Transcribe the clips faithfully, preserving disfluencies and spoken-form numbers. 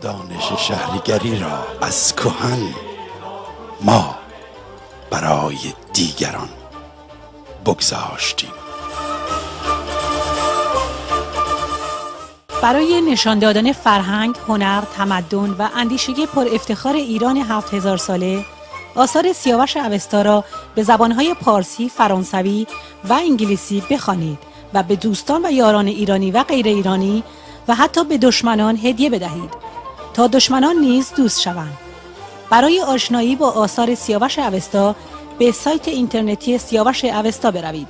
دانش شهرگری را از کهن ما برای دیگران بگذاشتیم. برای نشان دادن فرهنگ، هنر، تمدن و اندیشگی پر افتخار ایران هفت هزار ساله، آثار سیاوش اوستا را به زبانهای پارسی، فرانسوی و انگلیسی بخوانید و به دوستان و یاران ایرانی و غیر ایرانی و حتی به دشمنان هدیه بدهید تا دشمنان نیز دوست شوند. برای آشنایی با آثار سیاوش اوستا به سایت اینترنتی سیاوش اوستا بروید.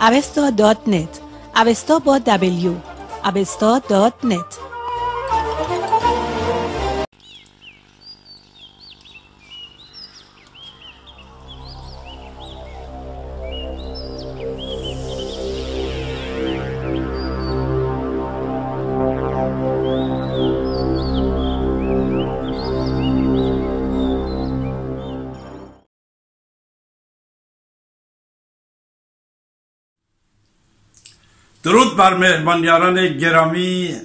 اوستا دات نت، اوستا با دبلیو، اوستا دات نت. درود بر مهمانیاران گرامی،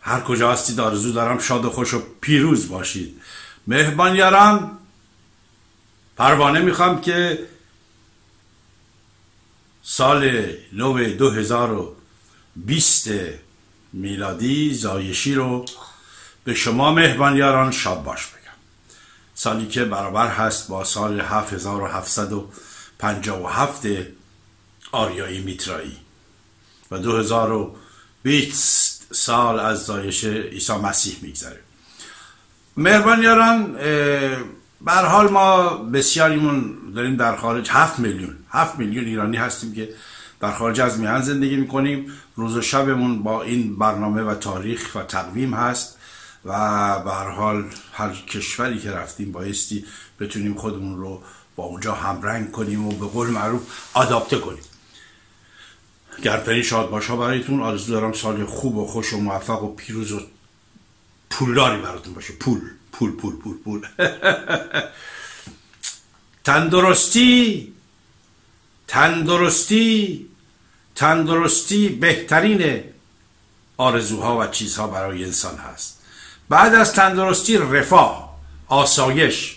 هر کجا هستید آرزو دارم شاد و خوش و پیروز باشید. مهمانیاران، پروانه میخوام که سال نو دو هزار و بیست میلادی زایشی رو به شما مهمانیاران شاد باش بگم، سالی که برابر هست با سال هفت هزار و هفتصد و پنجاه و هفت آریایی میترایی و دو هزار و بیست سال از زایش عیسی مسیح میگذره. مهربانیاران، به هر حال ما بسیاریمون داریم در خارج، هفت میلیون هفت میلیون ایرانی هستیم که در خارج از میهن زندگی میکنیم. روز و شبمون با این برنامه و تاریخ و تقویم هست و به هر حال هر کشوری که رفتیم بایستی بتونیم خودمون رو با اونجا همرنگ کنیم و به قول معروف آداپته کنیم. گردترین شاد باشا برایتون، آرزو دارم سال خوب و خوش و موفق و پیروز و پولداری براتون باشه. پول پول پول پول پول تندرستی تندرستی تندرستی بهترین آرزوها و چیزها برای انسان هست. بعد از تندرستی رفاه، آسایش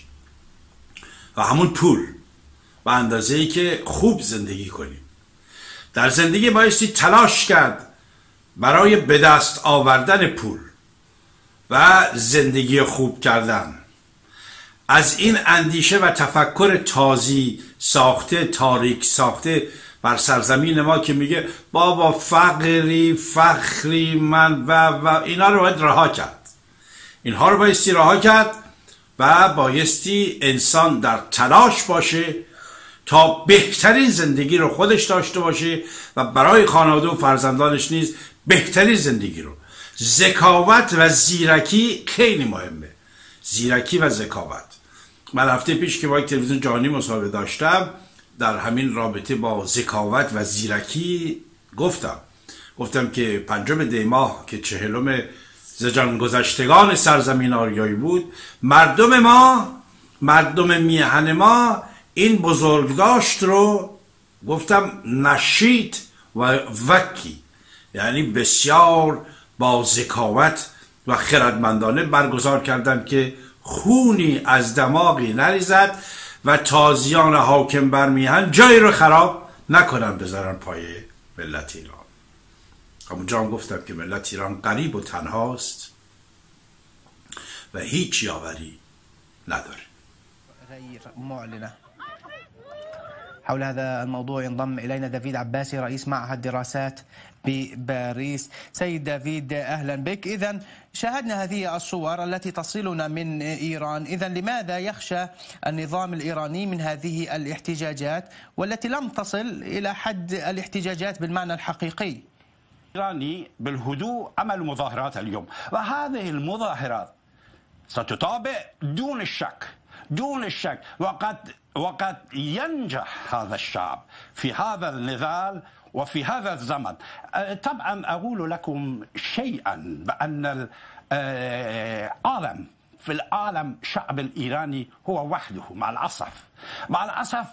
و همون پول و اندازه ای که خوب زندگی کنیم. در زندگی بایستی تلاش کرد برای به دست آوردن پول و زندگی خوب کردن. از این اندیشه و تفکر تازی ساخته، تاریک ساخته بر سرزمین ما که میگه بابا فقری فخری من و و اینا رو باید رها کرد. اینها رو بایستی رها کرد و بایستی انسان در تلاش باشه تا بهترین زندگی رو خودش داشته باشه و برای خانواده و فرزندانش نیز بهترین زندگی رو. ذکاوت و زیرکی خیلی مهمه، زیرکی و ذکاوت. من هفته پیش که با یک تلویزیون جهانی مصاحبه داشتم، در همین رابطه با ذکاوت و زیرکی گفتم گفتم که پنجم دی ماه که چهلم ز جان گذشتگان سرزمین آریایی بود، مردم ما، مردم میهن ما این بزرگداشت رو گفتم نشید و وکی، یعنی بسیار با ذکاوت و خردمندانه برگزار کردن که خونی از دماغی نریزد و تازیان حاکم بر میهن جایی رو خراب نکنن، بذارن پای ملت ایران. همونجا هم گفتم که ملت ایران غریب و تنهاست و هیچ یاوری نداره. تغيير معلنة حول هذا الموضوع ينضم إلينا دافيد عباسي رئيس معهد دراسات بباريس. سيد دافيد أهلا بك. إذن شاهدنا هذه الصور التي تصلنا من إيران، إذن لماذا يخشى النظام الإيراني من هذه الاحتجاجات والتي لم تصل إلى حد الاحتجاجات بالمعنى الحقيقي؟ الإيراني بالهدوء عمل مظاهرات اليوم، وهذه المظاهرات ستطابق دون الشك دون الشك وقد وقد ينجح هذا الشعب في هذا النضال وفي هذا الزمن. طبعا أقول لكم شيئا، بأن العالم في العالم الشعب الإيراني هو وحده مع الأسف مع الأسف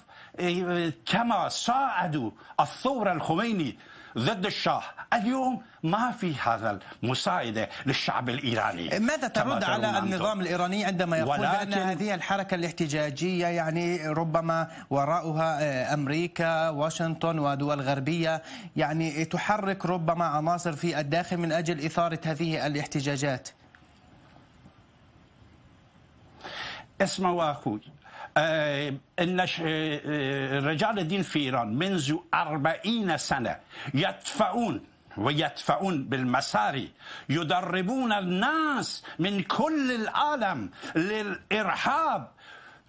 كما ساعدوا الثورة الخميني ضد الشاه، اليوم ما في هذا المساعدة للشعب الإيراني. ماذا ترد على النظام الإيراني عندما يقول بأن هذه الحركة الاحتجاجية يعني ربما وراءها أمريكا، واشنطن ودول غربية، يعني تحرك ربما عناصر في الداخل من أجل إثارة هذه الاحتجاجات؟ اسمعوا أخوي، إن رجال الدين في إيران منذ أربعين سنة يدفعون ويدفعون بالمساري، يدربون الناس من كل العالم للإرهاب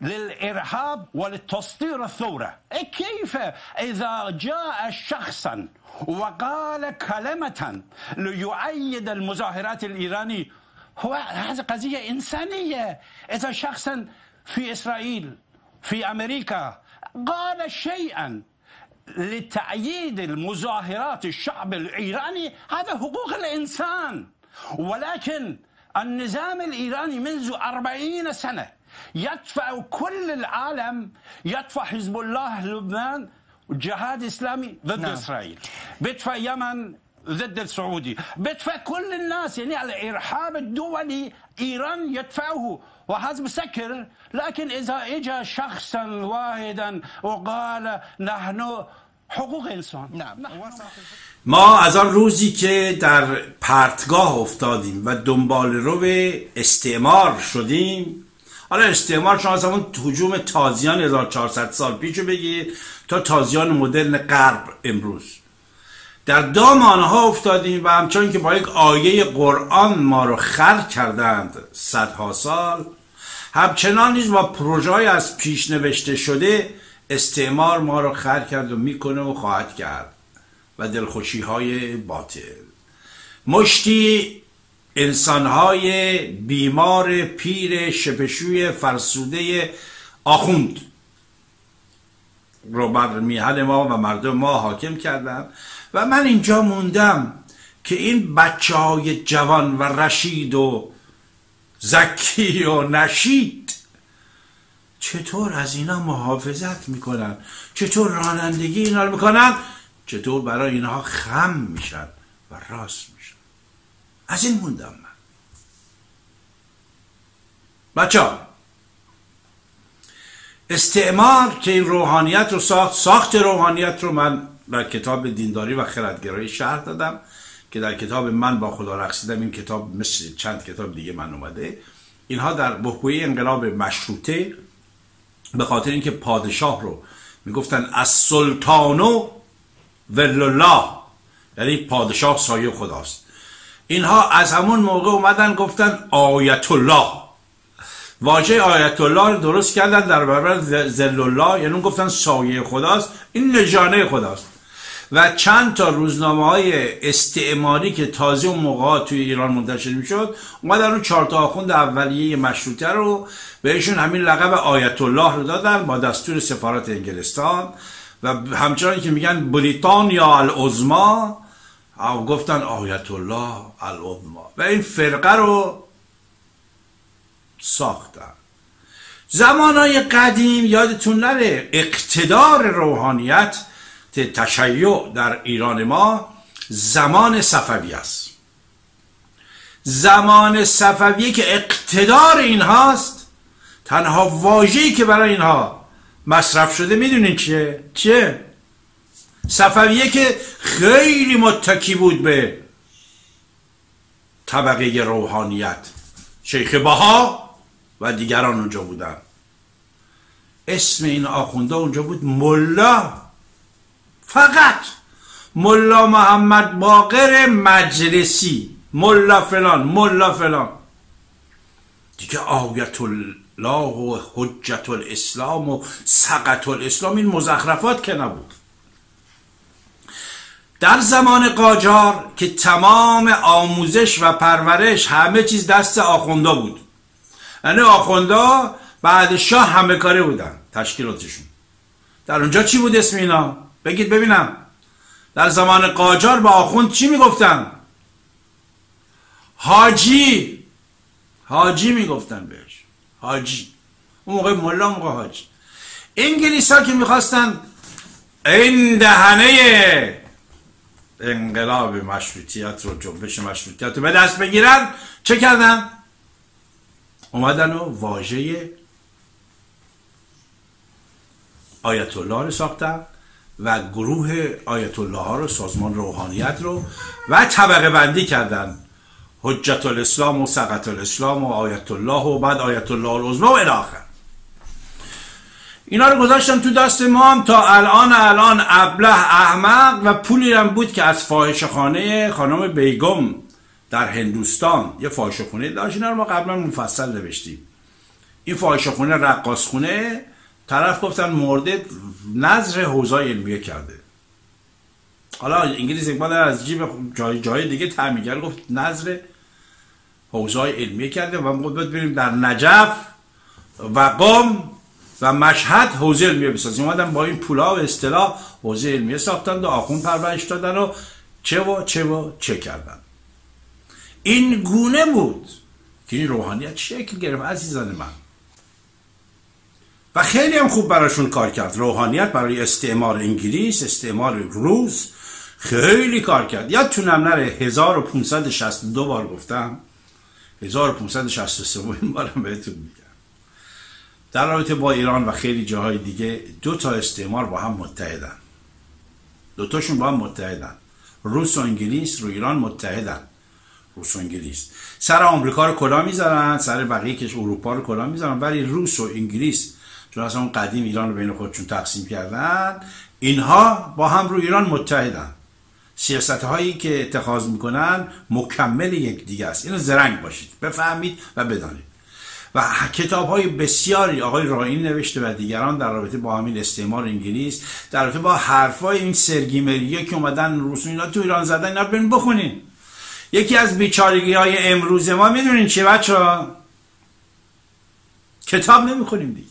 للإرهاب ولتسطير الثورة. كيف إذا جاء شخصا وقال كلمة ليؤيد المظاهرات الإيرانية، هو هذه قضية إنسانية. إذا شخصا في إسرائيل في أمريكا قال شيئا لتأييد المظاهرات الشعب الإيراني، هذا حقوق الإنسان. ولكن النظام الإيراني منذ أربعين سنة يدفع كل العالم، يدفع حزب الله لبنان جهاد إسلامي ضد نعم. إسرائيل، بدفع يمن ضد السعودي، بدفع كل الناس، يعني الإرهاب الدولي إيران يدفعه وهذا مسكر. لكن إذا إجا شخصا واحدا وقال نحن حقوق انسان، نعم. ما از آن روزی که در پرتگاه افتادیم و دنبال رو به استعمار شدیم، حالا استعمار شما از همون هجوم تازیان هزار و چهارصد سال پیش بگید تا تازیان مدرن غرب امروز در دام آنها افتادیم و همچنان که با یک آیه قرآن ما رو خر کردند صدها سال، همچنان نیز با پروژه های از پیش نوشته شده استعمار ما رو خر کرد و میکنه و خواهد کرد و دلخوشی های باطل. مشتی انسان های بیمار پیر شپشوی فرسوده آخوند رو بر میهن ما و مردم ما حاکم کردند و من اینجا موندم که این بچه های جوان و رشید و زکی و نشید چطور از اینا محافظت میکنن، چطور رانندگی اینا رو میکنن، چطور برای اینها خم میشن و راست میشن. از این موندم من. بچه ها، استعمار که این روحانیت رو ساخت، ساخت روحانیت رو من در کتاب دینداری و خردگرایی شرح دادم که در کتاب من با خدا رقصیدم، این کتاب مثل چند کتاب دیگه من اومده، اینها در بحبوحه انقلاب مشروطه به خاطر اینکه پادشاه رو میگفتن از سلطانو ولله، یعنی پادشاه سایه خداست، اینها از همون موقع اومدن گفتن آیت الله، واژه آیت الله رو درست کردن در برابر ذل الله، یعنی گفتن سایه خداست، این لژانه خداست. و چند تا روزنامه های استعماری که تازه اون موقع توی ایران منتشر میشد، اومدن اون چهار تا آخوند اولیه مشروطه رو بهشون همین لقب آیت الله رو دادن با دستور سفارت انگلستان و همچنان که میگن بریتانیا العظما گفتن آیت الله العظما و این فرقه رو ساختن. زمانهای قدیم یادتون نره اقتدار روحانیت تشیع در ایران ما زمان صفوی است، زمان صفوی که اقتدار اینهاست. تنها واژه‌ای که برای اینها مصرف شده میدونین چیه؟ چیه؟ صفویه که خیلی متکی بود به طبقه روحانیت. شیخ بها و دیگران اونجا بودن. اسم این آخونده اونجا بود ملا، فقط ملا محمد باقر مجلسی، ملا فلان، ملا فلان. دیگه آیت الله و حجت الاسلام و سقط الاسلام، این مزخرفات که نبود. در زمان قاجار که تمام آموزش و پرورش همه چیز دست آخونده بود، یعنی آخونده بعد شاه همه کاره بودن تشکیلاتشون. در اونجا چی بود اسم اینا؟ بگید ببینم. در زمان قاجار به آخوند چی میگفتن؟ حاجی. حاجی میگفتن بهش، حاجی. اون موقع ملا، موقع حاجی. انگلیس ها که میخواستن این دهنه انقلاب مشروطیت رو، جنبش مشروطیت رو به دست بگیرن، چه کردن؟ اومدن و واژه آیت الله رو ساختن و گروه آیت الله ها رو، سازمان روحانیت رو، و طبقه بندی کردن. حجت الاسلام و سقط الاسلام و آیت الله و بعد آیت الله العظمی و الی آخر. اینا رو گذاشتن تو دست ما هم تا الان الان ابله احمق. و پولی هم بود که از فاحشه‌خانه خانم بیگم در هندوستان یه فاحشه‌خونه داشت. اینا رو ما قبلا مفصل نوشتیم. این فاحشه‌خونه، رقاصخونه، طرف گفتن مرده، نظر حوزه علمیه کرده. حالا انگلیس یک بار از جیب جای جای دیگه تعمیرگر گفت نظر حوزه علمیه کرده و ما باید بریم در نجف و قم و مشهد حوزه علمیه بسازیم. اومدن با این پولا و اصطلاح حوزه علمیه ساختند و آخوند پرورش دادن و چه و چه و چه کردن. این گونه بود که این روحانیت شکل گرفت عزیزان من. و خیلی هم خوب براشون کار کرد. روحانیت برای استعمار انگلیس، استعمار روس خیلی کار کرد. یادتونم نره هزار و پانصد و شصت و دو بار گفتم، هزار و پانصد و شصت و سه بارم بهتون میگم. در رابطه با ایران و خیلی جاهای دیگه دو تا استعمار با هم متحدن. دوتاشون با هم متحدن. روس و انگلیس رو ایران متحدن. روس و انگلیس سر آمریکا رو کلا میذارن، سر بقیه کش اروپا رو کلا میذارن، ولی روس و انگلیس چون اصلا اون قدیم ایران رو بین خودشون تقسیم کردن، اینها با هم رو ایران متحدن. سیاست هایی که اتخاذ میکنن مکمل یک دیگه است. اینو زرنگ باشید بفهمید و بدانید. و کتاب های بسیاری آقای رائینی نوشته و دیگران در رابطه با همین استعمار انگلیس، در رابطه با حرفای این سرگیمریه که اومدن روسون اینا تو ایران زدن، اینا برین بخونین. یکی از بیچارگی های امروز ما میدونین چه بچه‌ها؟ کتاب نمیخونیم دیگه.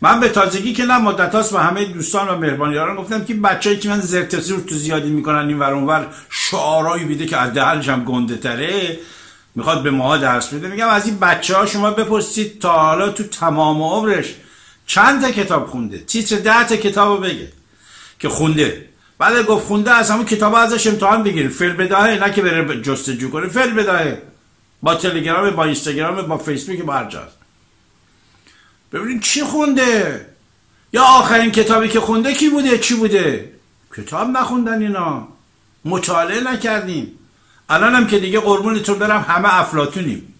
من به تازگی که نه مدت هاست به همه دوستان و مهربانیاران گفتم که بچه‌ای که من زرت زور تو زیادی میکنن این ور اون ور، شعارایی بیده که از دهنش هم گنده تره میخواد به ماها درس بده، میگم از این بچه ها شما بپرسید تا حالا تو تمام عمرش چند تا کتاب خونده، تیتر ده تا کتابو بگه که خونده. بعد گفت خونده، از همون کتاب ازش امتحان بگیرید. فعل بداهه، نه که بره جستجو کنه. فعل بداهه با تلگرام، با اینستاگرام، با فیسبوک، با هر جا. ببینید چی خونده، یا آخرین کتابی که خونده کی بوده، چی بوده. کتاب نخوندن اینا، مطالعه نکردیم. الان هم که دیگه قربونتون برم همه افلاطونیم،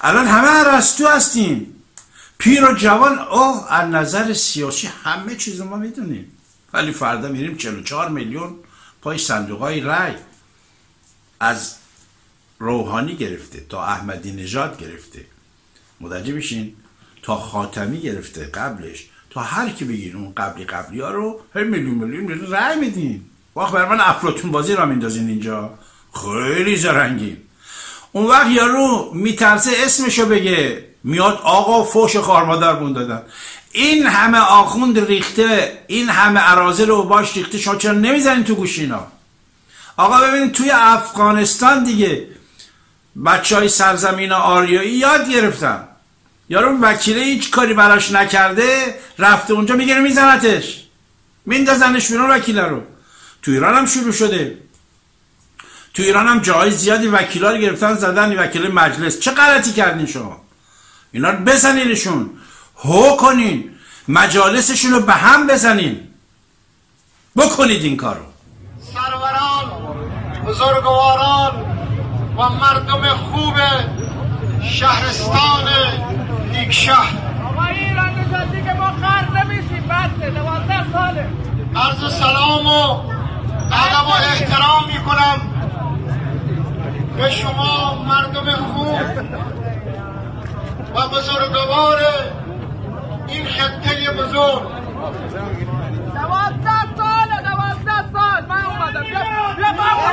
الان همه ارسطو هستیم، پیر و جوان. اوه از نظر سیاسی همه چیز ما میدونیم، ولی فردا میریم چهل و چهار میلیون پای صندوقهای رای، از روحانی گرفته تا احمدی نژاد گرفته، متوجه میشین، تا خاتمی گرفته قبلش، تا هر کی بگین اون قبلی قبلی ها رو هر میلیون میلیون میلیون رای میدین. واقع بر من افلاطون بازی را میندازین اینجا، خیلی زرنگین. اون وقت یارو میترسه اسمشو بگه، میاد آقا فوش خارمادر بون دادن. این همه آخوند ریخته، این همه اراذل و باش ریخته، شما چرا نمیزنین تو گوش اینا؟ آقا ببینید توی افغانستان دیگه بچه های سرزمین آریایی یاد گرفتن، یارو وکیله هیچ کاری براش نکرده رفته اونجا میگیره میزنتش، میندازنش بیرون وکیله رو. تو ایران هم شروع شده، تو ایران هم جای زیادی وکیلا رو گرفتن زدن، وکیل مجلس. چه غلطی کردین شما؟ اینا رو بزنینشون، هو کنین، مجالسشون رو به هم بزنین، بکنید این کارو. سروران، بزرگواران و مردم خوب شهرستان نیکشهر. آقا ایران نجاتی که ما قرد نمیشیم، بسته دوازده ساله. عرض سلام و ادب و احترام میکنم به شما مردم خوب و بزرگوار این خطه بزرگ. دوازده ساله، دوازده سال من اومدم. بیا بیا بیا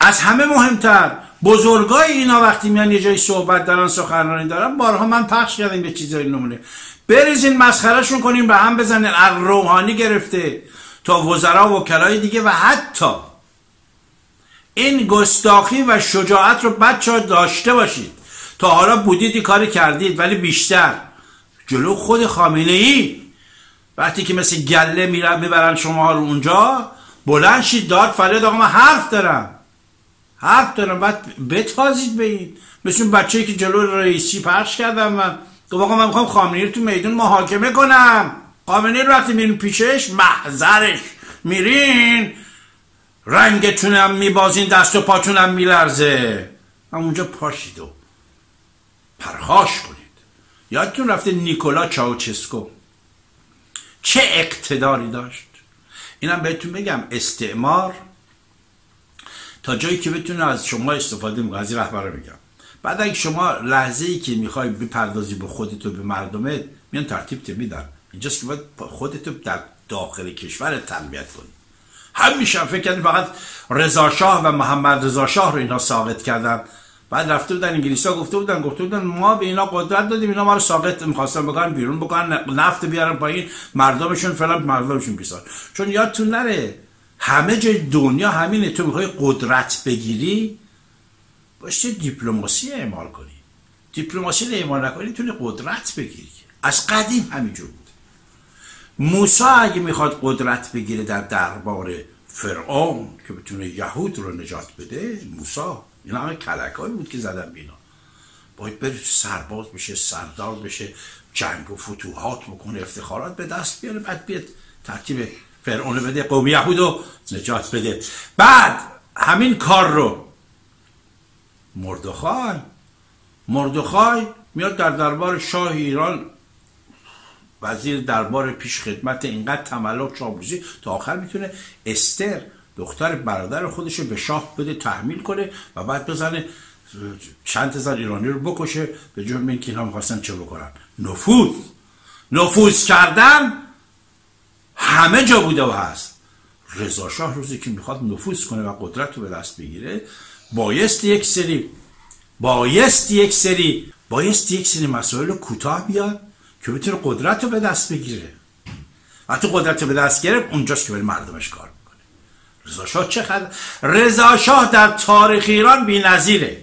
از همه مهمتر بزرگای اینا وقتی میان یه جایی صحبت دارن، سخنرانی دارن، بارها من پخش کردم به چیزای نمونه، بریزین مسخرهشون کنین، به هم بزنین، از روحانی گرفته تا وزرا و وکلای دیگه. و حتی این گستاخی و شجاعت رو بچه‌ها داشته باشید. تا حالا بودید این کار کردید، ولی بیشتر جلو خود خامنه ای وقتی که مثل گله میرن میبرن شما رو اونجا، بلند شید داد فریاد آقا من حرف دارم، حرف دارم. بعد بتازید به این، مثل اون بچه‌ای که جلو رئیسی پخش کردم من، گفت آقا من میخوام خامنه‌ای رو تو میدون محاکمه کنم. خامنه‌ای رو وقتی میرین پیشش، محضرش میرین، رنگتونم میبازین، دست و پاتونم میلرزه، همونجا پاشید و پرخاش کنید. یادتون رفته نیکولا چاوچسکو چه اقتداری داشت؟ اینم بهتون بگم، استعمار تا جایی که بتونه از شما استفاده میکنه. از این رهبرا میگم، بعد اگه شما لحظه ای که میخوای بپردازی به خودت و به مردمت، میان ترتیبت میدن. اینجاست که باید خودت رو در داخل کشور تنبیت کنی. همیشه فکر کردن فقط رضا شاه و محمد رضا شاه رو اینا ساقط کردن، بعد رفته بودن انگلیسا گفته بودن گفته بودن ما به اینا قدرت دادیم، اینا ما رو ساقط می‌خواستن بکنن، بیرون بکنن، نفت بیارن پایین، مردمشون فلان، مردمشون بیسار. چون یادتون نره همه جای دنیا همینه، تو میخوای قدرت بگیری باشه دیپلماسی اعمال کنی. دیپلماسی اعمال نکنی تو قدرت بگیری، از قدیم همینجور بود. موسی اگه میخواد قدرت بگیره در دربار فرعون که بتونه یهود رو نجات بده، موسی اینا همه کلک‌هایی بود که زدن بینا، باید بره سرباز بشه، سردار بشه، جنگ و فتوحات بکنه، افتخارات به دست بیاره، بعد بیاد ترتیب فرعون بده، قوم یهود رو نجات بده. بعد همین کار رو مردخای مردخای میاد در دربار شاه ایران، وزیر دربار پیش خدمت، اینقدر تملق چابوزی تا آخر میتونه استر دختر برادر خودشو به شاه بده، تحمیل کنه و بعد بزنه چند هزار ایرانی رو بکشه، به جرم اینکه اینا میخواستن چه بکنن؟ نفوذ نفوذ کردن همه جا بوده و هست. رضا شاه روزی که میخواد نفوذ کنه و قدرت رو به دست بگیره، بایست یک سری بایست یک سری بایست یک سری مسائل کوتاه بیاد که بتونه قدرت رو به دست بگیره. وقتی قدرت رو به دست گرفت، اونجاست که برای مردمش کار میکنه. رضا شاه چه خد... رضا شاه در تاریخ ایران بی‌نظیره.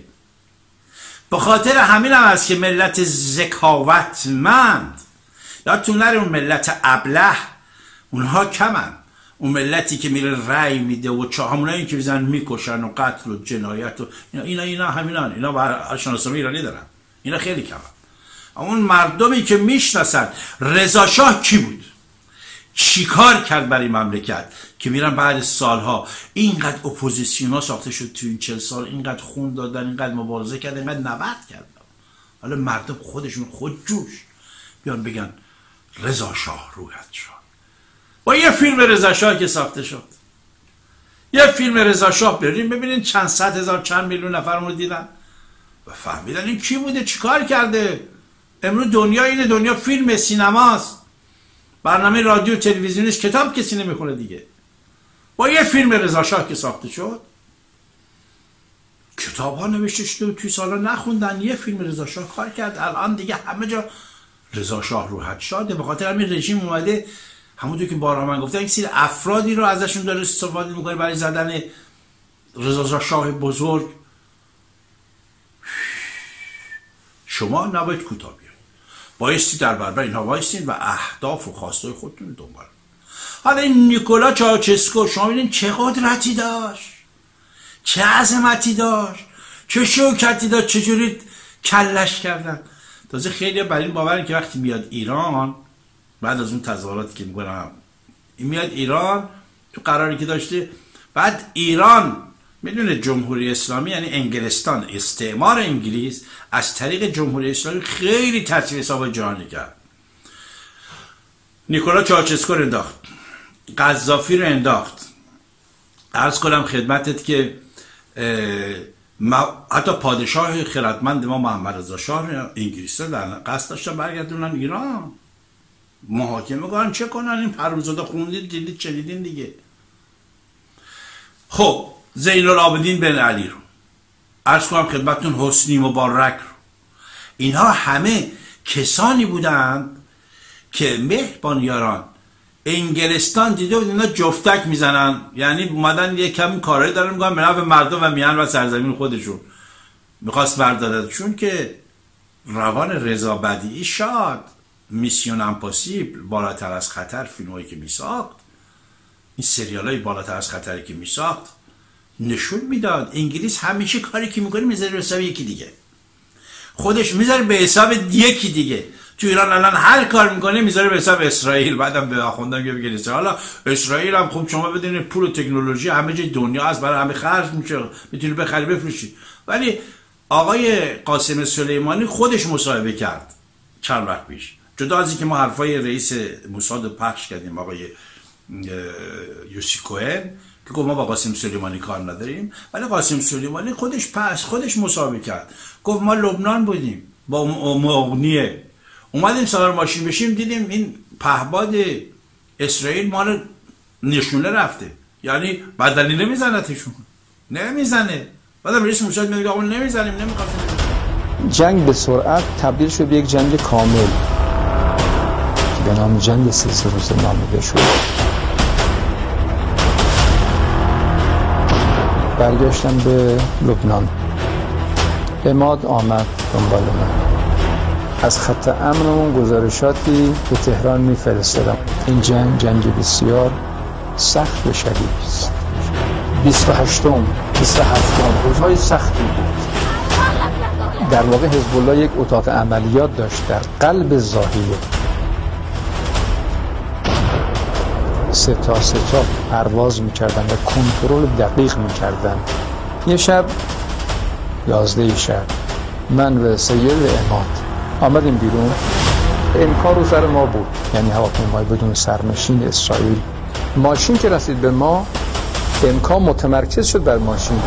به خاطر همین هم هست که ملت ذکاوتمند، یادتون نره اون ملت ابله، اونها کمن. اون ملتی که میره رأی میده و چه همونایی که میزن میکشن و قتل و جنایت و اینا اینا همینان، اینا برای شناسنامه ایرانی دارن، اینا خیلی کمن. اون مردمی که میشناسن رضا شاه کی بود، چیکار کرد برای مملکت، که میرن بعد سالها اینقدر اپوزیسیون ها ساخته شد تو این چهل سال، اینقدر خون دادن، اینقدر مبارزه کردن، اینقدر نبرد کردن. حالا مردم خودشون خود جوش بیان بگن رضا شاه روحت شد. با یه فیلم رضا شاه که ساخته شد، یه فیلم رضا شاه بریم ببینین چند صد هزار چند میلیون نفر رو دیدن و فهمیدن این کی بوده، چیکار کرده. امروز دنیا اینه، دنیا فیلم، سینماست، برنامه رادیو، تلویزیونش، کتاب کسی نمیخونه دیگه. با یه فیلم رضا شاه که ساخته شد، کتاب ها نوشته شده توی سالا نخوندن، یه فیلم رضا شاه کار کرد. الان دیگه همه جا رضا شاه روحت شاده. به خاطر همین رژیم اومده، همونطور که بارها من گفتم، یک سری افرادی رو ازشون داره استفاده میکنه برای زدن رضا شاه بزرگ شما نباید کوتاه بیاید، بایستی در برابر اینها وایسین و اهداف و خواستای خودتون رو دنبال کنید. حالا این نیکولا چاوشسکو شما ببینید چه قدرتی داشت، چه عظمتی داشت، چه شوکتی داشت، چجوری کلش کردن. تازه خیلی بر این باورن که وقتی میاد ایران بعد از اون تظاهراتی که میگن میاد ایران، تو قراری که داشته بعد ایران میدونه جمهوری اسلامی یعنی انگلستان، استعمار انگلیس از طریق جمهوری اسلامی خیلی تاثیر حساب جهانی کرد. نیکولا چاوشسکو رو انداخت، قذافی رو انداخت. عرض کنم خدمتت که ما حتی پادشاه خردمند ما محمد رضا شاه انگلیس‌ها قصد داشتن برگردونن ایران، محاکمه کنن، چه کنن. این پروزادا خوندید دیدید چنیدین دیگه. خب زین العابدین بن علی رو عرض کنم خدمتتون، حسنی مبارک رو، اینها همه کسانی بودند که مهربان یاران انگلستان دیده بود اینا جفتک میزنن، یعنی اومدن یه کمی کارایی دارن میگن به نفع مردم و میان و سرزمین خودشون، میخواست بردارد. چون که روان رضا بدیعی شاد میسیون امپاسیبل، بالاتر از خطر، فیلمایی که میساخت، این سریالای بالاتر از خطری که میساخت نشون میداد انگلیس همیشه کاری که میکنه میذاره به حساب یکی دیگه، خودش میذاره به حساب یکی دیگه. تو ایران الان هر کار میکنه میذاره به حساب اسرائیل، بعدم به آخوندان میگه حالا اسرائیل هم خوب شما بدین پول و تکنولوژی همه جای دنیا هست، برای همه خرج میشه، میتونی بخری بفروشی. ولی آقای قاسم سلیمانی خودش مصاحبه کرد چند وقت پیش، جدا از اینکه ما حرفای رئیس موساد پخش کردیم آقای یوسی کوهن که گفت ما با قاسم سلیمانی کار نداریم، ولی قاسم سلیمانی خودش پس خودش مصاحبه کرد، گفت ما لبنان بودیم با مغنیه، اومدیم سوار ماشین بشیم دیدیم این پهباد اسرائیل ما رو نشونه رفته، یعنی بدلی نمیزنتشون، نمیزنه. بعدم رئیس موساد میگه آقا نمیزنیم، نمیخوام. جنگ به سرعت تبدیل شد به یک جنگ کامل که به نام جنگ سه روز نامیده شد. برگشتم به لبنان، اماد آمد دنبال من، از خط امنمون گزارشاتی به تهران میفرستادم. این جنگ جنگ بسیار سخت و شدید است. بیست و هشتم بیست و هفتم روزهای سختی بود. در واقع حزب الله یک اتاق عملیات داشت در قلب زاهیه، سه تا سه تا پرواز میکردن و کنترل دقیق میکردن. یه شب یازده شب من و سید و اماد آمدیم بیرون، امکان رو سر ما بود، یعنی هواپیمای بدون سرنشین اسرائیل. ماشین که رسید به ما امکان متمرکز شد بر ماشین.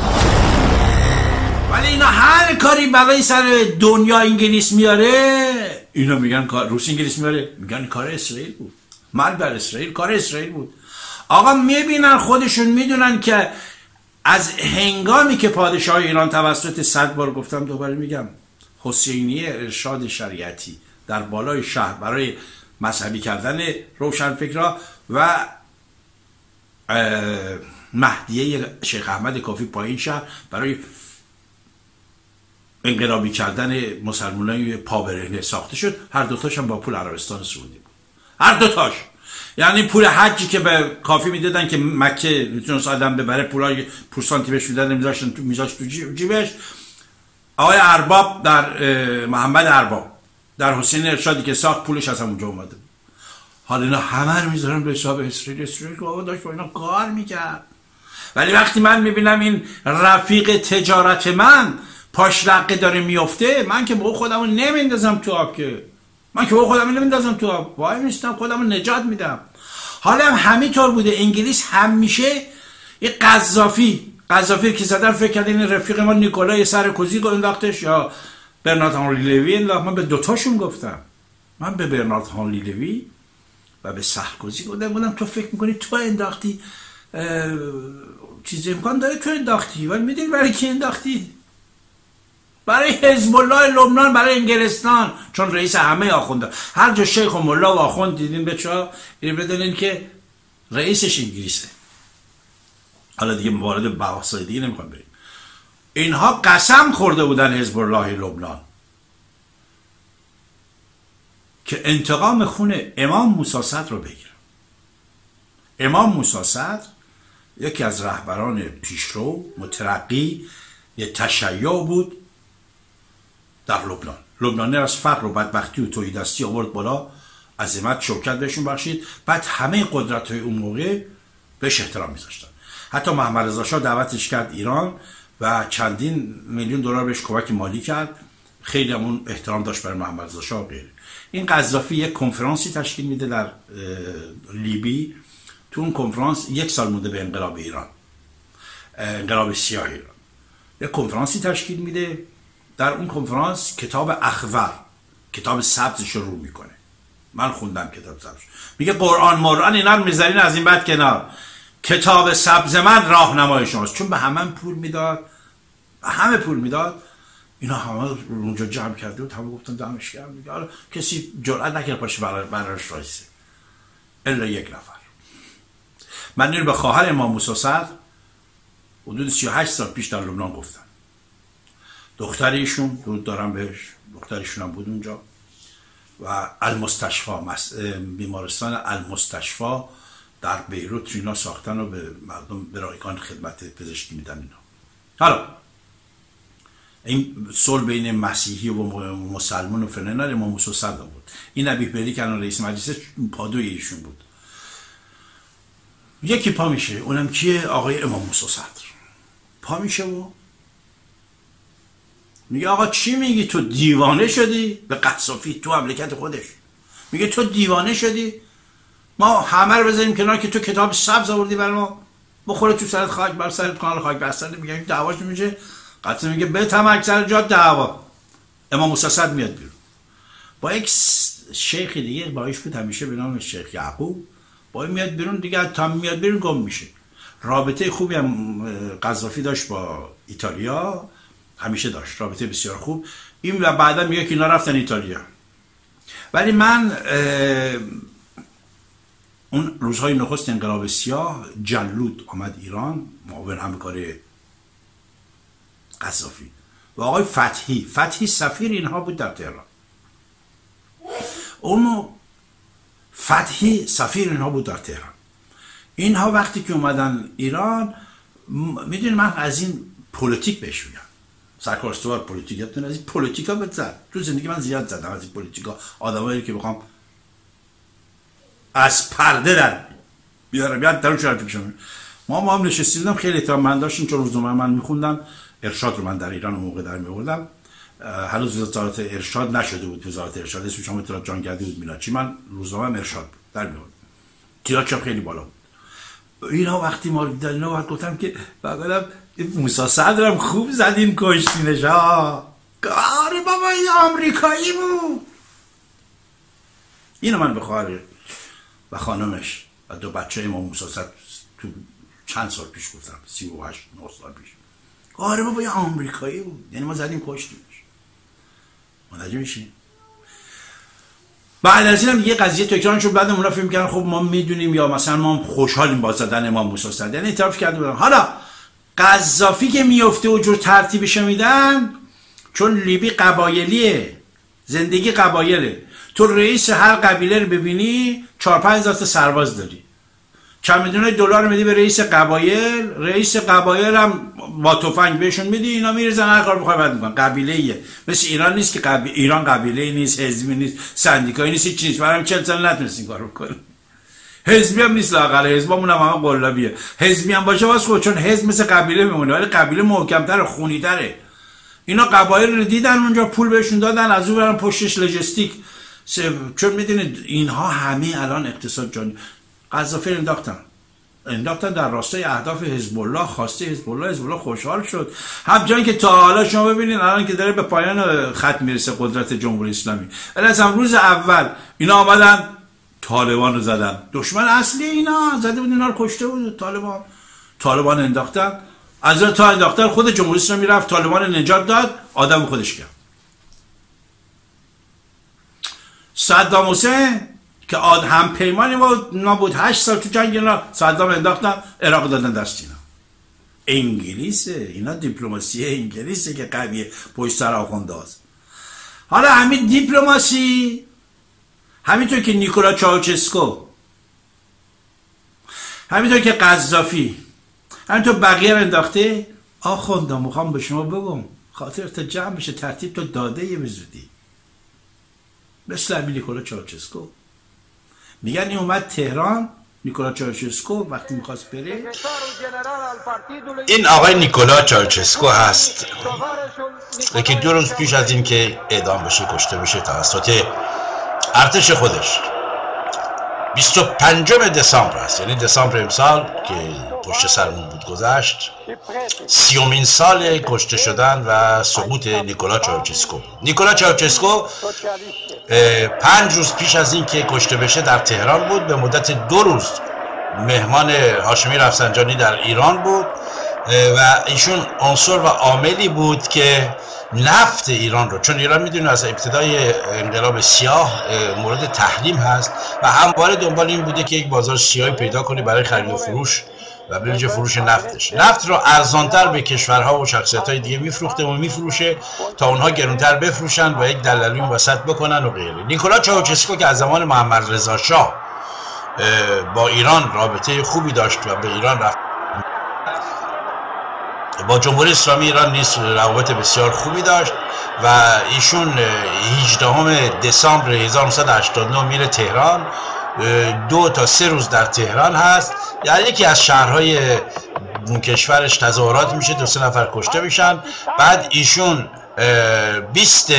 ولی اینا هر کاری برای سر دنیا انگلیس میاره، اینا میگن روس انگلیس میاره، میگن کار اسرائیل بود، مرگ بر اسرائیل، کار اسرائیل بود. آقا میبینن خودشون میدونن که از هنگامی که پادشاه ایران توسط صد بار گفتم دوباره میگم حسینیه ارشاد شریعتی در بالای شهر برای مذهبی کردن روشنفکرها و مهدیه شیخ احمد کافی پایین شهر برای انقلابی کردن مسلمانای پابرهنه ساخته شد. هر دوتاش هم با پول عربستان سعودی، هر دوتاش، یعنی پول حجی که به کافی میدادن که مکه میتونست آدم ببره، پولای پورسانتی بهش میدادن میذاشتن تو میذاش تو جیبش. آقای ارباب در محمد ارباب در حسین ارشادی که ساخت پولش از همونجا اومده. حالا اینا همه رو میذارن به حساب اسرائیل، اسرائیل بابا داشت با اینا کار میکرد. ولی وقتی من میبینم این رفیق تجارت من پاش لقه داره میفته، من که با خودم رو نمیندازم تو آب، که من که با خودم نمیندازم تو آب، وای میستم خودم رو نجات میدم. حالا هم همینطور بوده، انگلیس همیشه یه قذافی قذافی که زدن فکر کرده این رفیق ما نیکولای سرکوزی رو انداختش یا برنارد هنری لوی انداخت. من به دوتاشون گفتم، من به برنارد هنری لوی و به سرکوزی گفتم، بودم تو فکر میکنی تو انداختی چیز امکان داره تو انداختی، ولی میدونی برای کی انداختی؟ برای حزب الله لبنان، برای انگلستان، چون رئیس همه آخوندا، هر جا شیخ و ملا و آخوند دیدین بچه‌ها اینو بدونین که رئیسش انگلیسه. حالا دیگه وارد بحث دیگه نمیخوام بریم. اینها قسم خورده بودن حزب الله لبنان، که انتقام خون امام موسی صدر رو بگیرم. امام موسی صدر یکی از رهبران پیشرو مترقی یه تشیع بود در لبنان. لبنانی از فقر و بدبختی و توحیدستی آورد بالا، عظمت شوکت بهشون بخشید، بعد همه قدرت های اون موقع بهش احترام میذاشتن. حتی محمد رضا شاه دعوتش کرد ایران و چندین میلیون دلار بهش کمک مالی کرد، خیلی همون احترام داشت برای محمد رضا شاه و غیره. این قذافی یک کنفرانسی تشکیل میده در لیبی، تو اون کنفرانس یک سال مونده به انقلاب ایران، انقلاب سیاه ایران، یک کنفرانسی تشکیل میده. در اون کنفرانس کتاب اخور، کتاب سبزش رو رو میکنه. من خوندم کتاب سبز. میگه قرآن مرآن اینا میذارین از این بعد کنار، کتاب سبز من راهنمای شماست. چون به همه پول میداد، به همه پول میداد، اینا همه اونجا جمع کرده بود، همه گفتن دمش گرم. میگه حالا کسی جرئت نکرد پاش براش رایسه الا یک نفر. من اینو به خواهر امام موسی صدر حدود سی و هشت سال پیش در لبنان گفتم. دختریشون درود دارم بهش، دختریشون هم بود اونجا و المستشفا، بیمارستان المستشفا در بیروت اینا ساختن و به مردم به رایگان خدمت پزشکی میدن اینا. حالا این صلح بین مسیحی و مسلمان و فلان امام موسی صدر بود. این نبیه بری که الان رئیس مجلس پادوی ایشون بود. یکی پا میشه، اونم کیه؟ آقای امام موسی صدر. پا میشه و میگه آقا چی میگی؟ تو دیوانه شدی؟ به قصافی تو مملکت خودش میگه تو دیوانه شدی؟ ما همه رو بذاریم کنار که تو کتاب سبز آوردی برای ما، بخوره تو سرت خاک بر سرت، کانال خاک بر سرت. میگه دعواش میشه، قصه میگه به تمک سر جا دعوا. امام موسی صدر میاد بیرون با یک شیخ دیگه باهاش بود همیشه به نام شیخ یعقوب، با میاد بیرون دیگه. تا میاد بیرون گم میشه. رابطه خوبی هم قذافی داشت با ایتالیا، همیشه داشت رابطه بسیار خوب. این و بعدا میگه که اینا رفتن ایتالیا. ولی من اون روزهای نخست انقلاب سیاه جلود آمد ایران، معاون همکار قذافی، و آقای فتحی، فتحی سفیر اینها بود در تهران. اونو فتحی سفیر اینها بود در تهران. اینها وقتی که اومدن ایران، میدونی من از این پلیتیک بهش میگم، سرکارستوار پلیتیکتون، از این پلیتیکا بزن. تو زندگی من زیاد زدم از این پلیتیکا، آدمایی که بخوام از پرده در بیارم یاد درون شرط بشم. ما ما هم نشستیدم، خیلی احترام من داشتیم چون روزنامه من میخوندم، ارشاد رو من در ایران موقع در میوردم. هنوز وزارت ارشاد نشده بود، وزارت ارشاد اسمش هم اطلاعات جانگردی بود میلادچی، من روزنامه ارشاد بود در میوردم، تیراژم خیلی بالا بود. اینا وقتی ما دیدن بعد گفتم که بعدم موسی صدرم خوب زدین کشتینش ها. آره بابا این آمریکایی بود. اینو من به خواهر و خانمش و دو بچه امام موسی صدر تو چند سال پیش گفتم، سی و هشت نه سال پیش. آره بابا این آمریکایی بود، یعنی ما زدیم کشتیمش. متوجه میشین؟ بعد از اینم یه قضیه تکرار شد، بعد اونا فکر می‌کردن خب ما میدونیم یا مثلا ما خوشحالیم با زدن امام موسی صدر، یعنی اعتراف کرده بودن. حالا قذافی که میفته و جور ترتیبش میدن، چون لیبی قبایلیه، زندگی قبایله. تو رئیس هر قبیله رو ببینی چهار پنج تا سرباز داری، چند میلیون دلار میدی به رئیس قبایل، رئیس قبایل هم با تفنگ بهشون میدی، اینا میریزن هر کار بخوای بعد میکنن. قبیله‌ایه، مثل ایران نیست که قب... ایران قبیله‌ای نیست، حزبی نیست، سندیکایی نیست، هیچ چیز. منم چهل سال نتونست این کارو کنم. حزبی هم نیست، لااقل حزبمون هم همه قلابیه. حزبی هم باشه واسه خود، چون حزب مثل قبیله میمونه، ولی قبیله محکم‌تر، خونی‌تره. اینا قبایل رو دیدن اونجا، پول بهشون دادن، از اون برن پشتش لوجستیک. چون میدونید اینها همه الان اقتصاد جان قذافی انداختن انداختن در راستای اهداف حزب الله، خواسته حزب الله. حزب الله خوشحال شد. همچنان که تا حالا شما ببینید الان که داره به پایان خط میرسه قدرت جمهوری اسلامی، ولی از روز اول اینا آمدن طالبان رو زدن، دشمن اصلی اینا زده بود، اینا رو کشته بود طالبان. طالبان انداختن، از تا انداختن خود جمهوری اسلامی رفت، طالبان نجات داد، آدم خودش کرد. صدام حسین که آد هم پیمانی بود نبود، هشت سال تو جنگ اینا صدام انداختن، عراق دادن دست اینا. انگلیسه، اینا دیپلماسی انگلیسه که قویه، پشت سر آخونداست. حالا همین دیپلماسی همینطور که نیکولا چاوشسکو، همینطور که قذافی، همینطور بقیه رو انداخته. آخوندا میخوام به شما بگم خاطر تا جمع بشه ترتیب تو داده یه بزودی. مثل همین نیکولا چاوشسکو میگن این اومد تهران. نیکولا چاوشسکو وقتی میخواست بره، این آقای نیکولا چاوشسکو هست که دو روز پیش از این که اعدام بشه کشته بشه توسط ارتش خودش، بیست و پنجم دسامبر است، یعنی دسامبر امسال که پشت سرمون بود گذشت، سیومین سال کشته شدن و سقوط نیکولا چاوشسکو. نیکولا چاوشسکو پنج روز پیش از این که کشته بشه در تهران بود، به مدت دو روز مهمان هاشمی رفسنجانی در ایران بود و ایشون عنصر و عاملی بود که نفت ایران رو، چون ایران میدونیم از ابتدای انقلاب سیاه مورد تحریم هست و همواره دنبال این بوده که یک بازار سیاهی پیدا کنه برای خرید و فروش و به ویژه فروش نفتش. نفت رو ارزانتر به کشورها و شخصیت‌های دیگه میفروخته و میفروشه تا اونها گرونتر بفروشن و یک دلالی وسط بکنن و غیره. نیکولا چاوشسکو که از زمان محمد رضا شاه با ایران رابطه خوبی داشت و به ایران رفت، با جمهوری اسلامی ایران نیز روابط بسیار خوبی داشت و ایشون هجدهم دسامبر هزار و نهصد و هشتاد و نه میره تهران، دو تا سه روز در تهران هست، یعنی یکی از شهرهای کشورش تظاهرات میشه، دو سه نفر کشته میشن. بعد ایشون بیست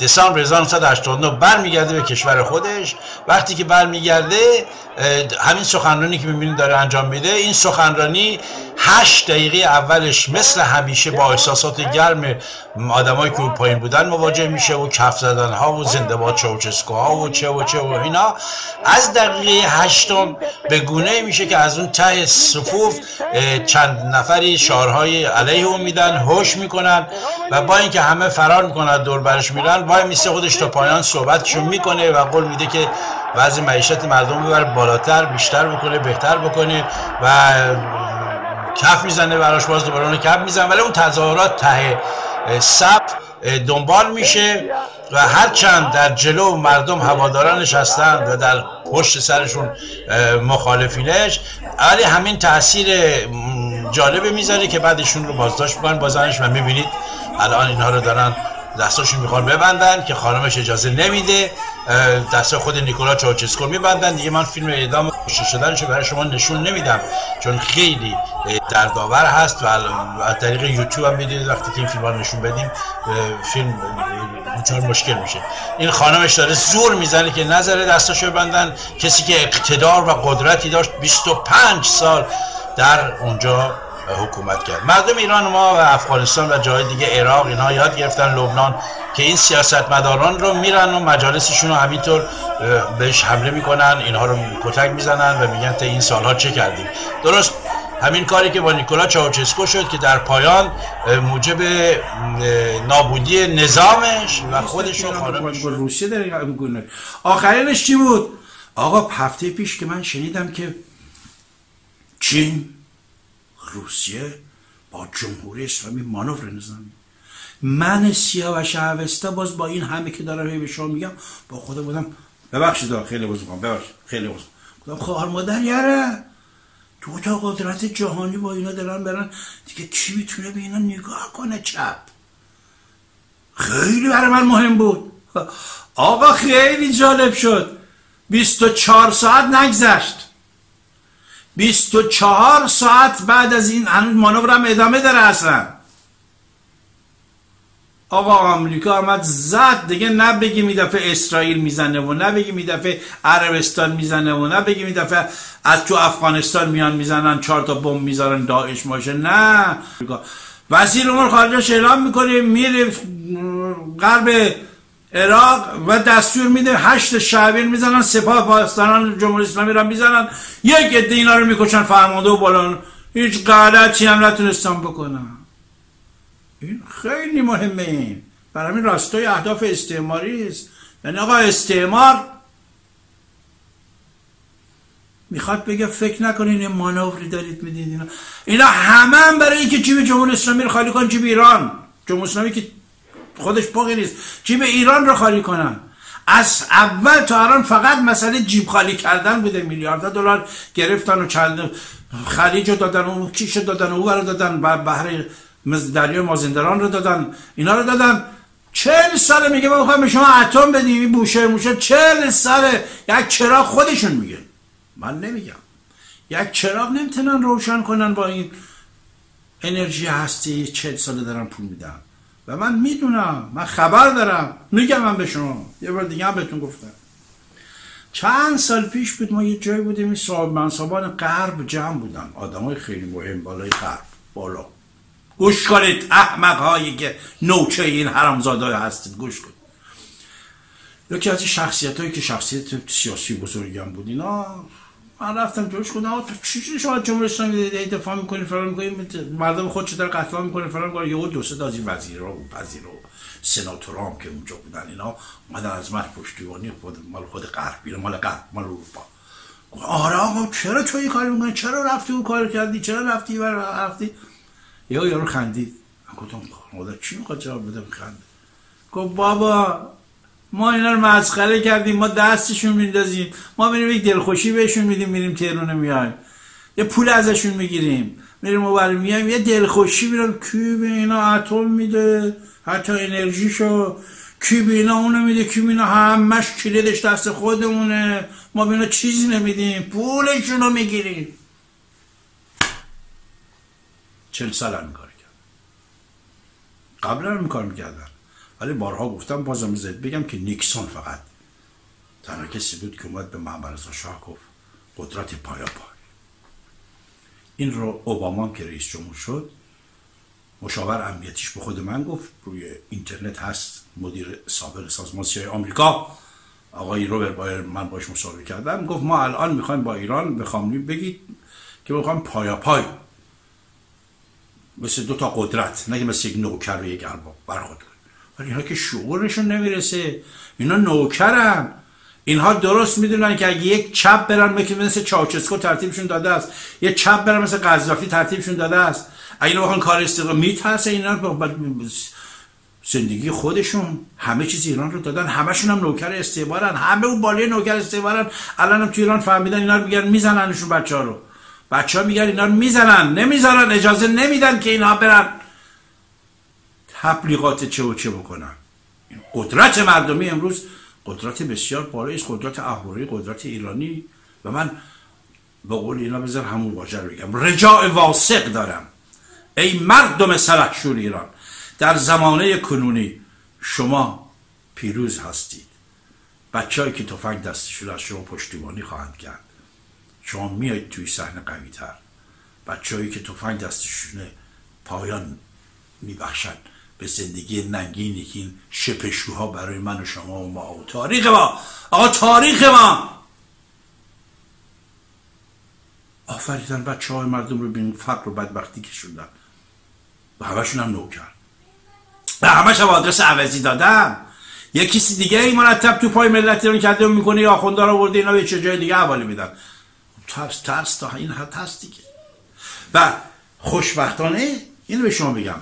دسامبر هزار و نهصد و هشتاد و نه برمیگرده به کشور خودش. وقتی که برمیگرده همین سخنرانی که میبینید داره انجام میده، این سخنرانی هشت دقیقه اولش مثل همیشه با احساسات گرم آدمایی که پایین بودن مواجه میشه و کف زدن ها و زنده باد چاوشسکو ها و چه و چه و اینا. از دقیقه هشتم به گونه میشه که از اون ته صفوف چند نفری شعارهای علیه او میدن، هوش میکنن و با اینکه همه فرار میکنن دور برش میرن، وای میسه خودش تا پایان صحبتشو میکنه و قول میده که وضع معیشت مردم ببره بالاتر، بیشتر بکنه، بهتر بکنه و کف میزنه براش، باز دوباره اون کف میزنه. ولی اون تظاهرات ته صف دنبال میشه و هرچند در جلو مردم هوادارانش هستند و در پشت سرشون مخالفینش، ولی همین تاثیر جالبه میذاره که بعدشون رو بازداشت میکنن بازنش و میبینید الان اینها رو دارن دستاشون میخوان ببندن که خانمش اجازه نمیده، دست خود نیکولا چاوشسکو میبندن دیگه. من فیلم اعدام کشته شدنشو برای شما نشون نمیدم چون خیلی دردآور هست و از طریق یوتیوب هم میدید وقتی که این فیلم ها نشون بدیم فیلم چون مشکل میشه. این خانمش داره زور میزنه که نظر دستاشو ببندن، کسی که اقتدار و قدرتی داشت بیست و پنج سال در اونجا حکومت کرد. مردم ایران ما و افغانستان و جای دیگه، عراق، اینها یاد گرفتن، لبنان، که این سیاستمداران رو میرن و مجالسشون رو همینطور بهش حمله میکنن، اینها رو کتک میزنن و میگن تا این سالها چه کردیم. درست همین کاری که با نیکولا چاوشسکو شد که در پایان موجب نابودی نظامش و خودش رو خارج کنه. آخرینش چی بود؟ آقا هفته پیش که من شنیدم که چین روسیه با جمهوری اسلامی مانور نظامی، من سیاه و شهوسته باز با این همه که دارم به شما میگم با خودم بودم ببخشید خیلی بزرگم، ببخشید خیلی بزرگم، گفتم خواهر مادر یاره دو تا قدرت جهانی با اینا دارن برن دیگه، کی میتونه به اینا نگاه کنه چپ؟ خیلی برای من مهم بود. آقا خیلی جالب شد، بیست و چهار ساعت نگذشت، بیست و چهار ساعت بعد از این هنوز مانورم ادامه داره. اصلا آقا آمریکا آمد زد دیگه، نه بگیم این دفعه اسرائیل میزنه و نه بگیم این دفعه عربستان میزنه و نه بگیم این دفعه از تو افغانستان میان میزنن چهار تا بمب میذارن داعش ماشه، نه. وزیر امور خارجه‌اش اعلام میکنه میره غرب عراق و دستور میده هشت شعبین میزنن، سپاه پاسداران جمهوری اسلامی را میزنن، یک عده اینا رو میکشن فرمانده و بالان، هیچ غلطی هم نتونستن بکنن. این خیلی مهمه، این برای همین راستای اهداف استعماری است. یعنی آقا استعمار میخواد بگه فکر نکنین این مانوری دارید میدید اینا اینا همه هم برای اینکه جیب جمهوری اسلامی رو خالی کن، جیب ایران جمهوری اسلامی که خودش باقی نیست، جیب ایران رو خالی کنن. از اول تا الان فقط مسئله جیب خالی کردن بوده، میلیاردها دلار گرفتن و چند خلیج رو دادن و کیش رو دادن و او رو دادن، بحر دریای مازندران رو دادن، اینا رو دادن. چهل ساله میگه ما میخوایم به شما اتم بدیم، این بوشه موشه. چهل ساله یک چراغ خودشون میگه، من نمیگم، یک چراغ نمیتونن روشن کنن با این انرژی هستی. چهل ساله دارن پول میدن و من میدونم، من خبر دارم، میگم من به شما یه بار دیگه هم بهتون گفتم. چند سال پیش بود ما یه جایی بودیم، این صاحب منصبان غرب جمع بودن، آدمای خیلی مهم بالای غرب بالا. گوش کنید احمق هایی که نوچه این حرامزاده‌ها هستید، گوش کنید. یکی از این شخصیت هایی که شخصیت سیاسی بزرگی هم بود، اینا من رفتم جوش کنم، آقا چجوری شما جمهوری اسلامی دفاع میکنید فلان میکنید، مردم خودشو داره قتل میکنه فلان میکنه. یهو دو سه تا از این وزیرا و پذیرا و سناتورا هم که اونجا بودن، اینا اومدن از من پشتیبانی خود مال خود غرب، مال غرب، مال اروپا. آره آقا چرا تو این کارو میکنی؟ چرا رفتی اون کارو کردی؟ چرا رفتی و رفتی؟ یهو یارو خندید. من گفتم خدا چی میخواد جواب بده؟ میخندید. گفت بابا ما اینا رو مسخره کردیم، ما دستشون میندازیم، ما میریم یک دلخوشی بهشون میدیم، میریم تهران میایم، یه پول ازشون میگیریم، میریم اونور میایم، یه دلخوشی میرم کی به اینا اتم میده، حتی انرژیشو کی به اینا اونو میده، کی به اینا، همش کلیدش دست خودمونه، ما به اینا چیزی نمیدیم، پولشون رو میگیریم. چهل سال هم کار کرد، قبلا هم کار میکردن، ولی بارها گفتم بازم زد بگم که نیکسون فقط تنها کسی بود که اومد به محمد رضا شاه گفت قدرت پایا پای. این رو اوباما که رئیس جمهور شد، مشاور امنیتیش به خود من گفت، روی اینترنت هست، مدیر سابق سازمان سیای آمریکا آقای روبرت بایر، من باش مصاحبه کردم، گفت ما الان میخوایم با ایران به خامنه‌ای بگید که میخوایم پایا پای مثل دو تا قدرت، نه مثل یک نوکر و یک ارباب برخورد. ولی اینا که شعورشون نمیرسه، اینا نوکرن، اینها درست میدونن که اگه یک چپ برن مثل چاوشسکو ترتیبشون داده است، یک چپ برن مثل قذافی ترتیبشون داده است، اگه اینا بخوان کار استقلال میترسه، اینا زندگی خودشون همه چیز ایران رو دادن، همشون هم نوکر استعمارن، همه اون بالای نوکر استعمارن. الان هم تو ایران فهمیدن اینا رو میگن میزننشون، بچه‌ها رو بچه‌ها میگن اینا رو میزنن، نمیذارن، اجازه نمیدن که اینا برن تبلیغات چه و چه بکنن. قدرت مردمی امروز قدرت بسیار بالایی، قدرت اهوری، قدرت ایرانی. و من به قول اینا بذار همون واژه رو بگم، رجاع واسق دارم ای مردم سلحشور ایران، در زمانه کنونی شما پیروز هستید. بچه‌ای که تفنگ دستشون از شما پشتیبانی خواهند کرد، شما میایید توی صحنه قوی‌تر. بچه‌ای که تفنگ دستشون پایان میبخشند به زندگی ننگینی که این شپشوها برای من و شما و ما و تاریخ ما، آقا تاریخ ما آفریدن. بچه های مردم رو بینید فقر و بدبختی کشوندن و همشون هم نوکر و همش هم آدرس عوضی دادن. یه کسی دیگه این مرتب تو پای ملت ایران کرده و میکنه، یا آخوندار آورده اینا به چه جای دیگه حواله میدن. ترس ترس تا این حد هست دیگه. و خوشبختانه اینو به شما بگم،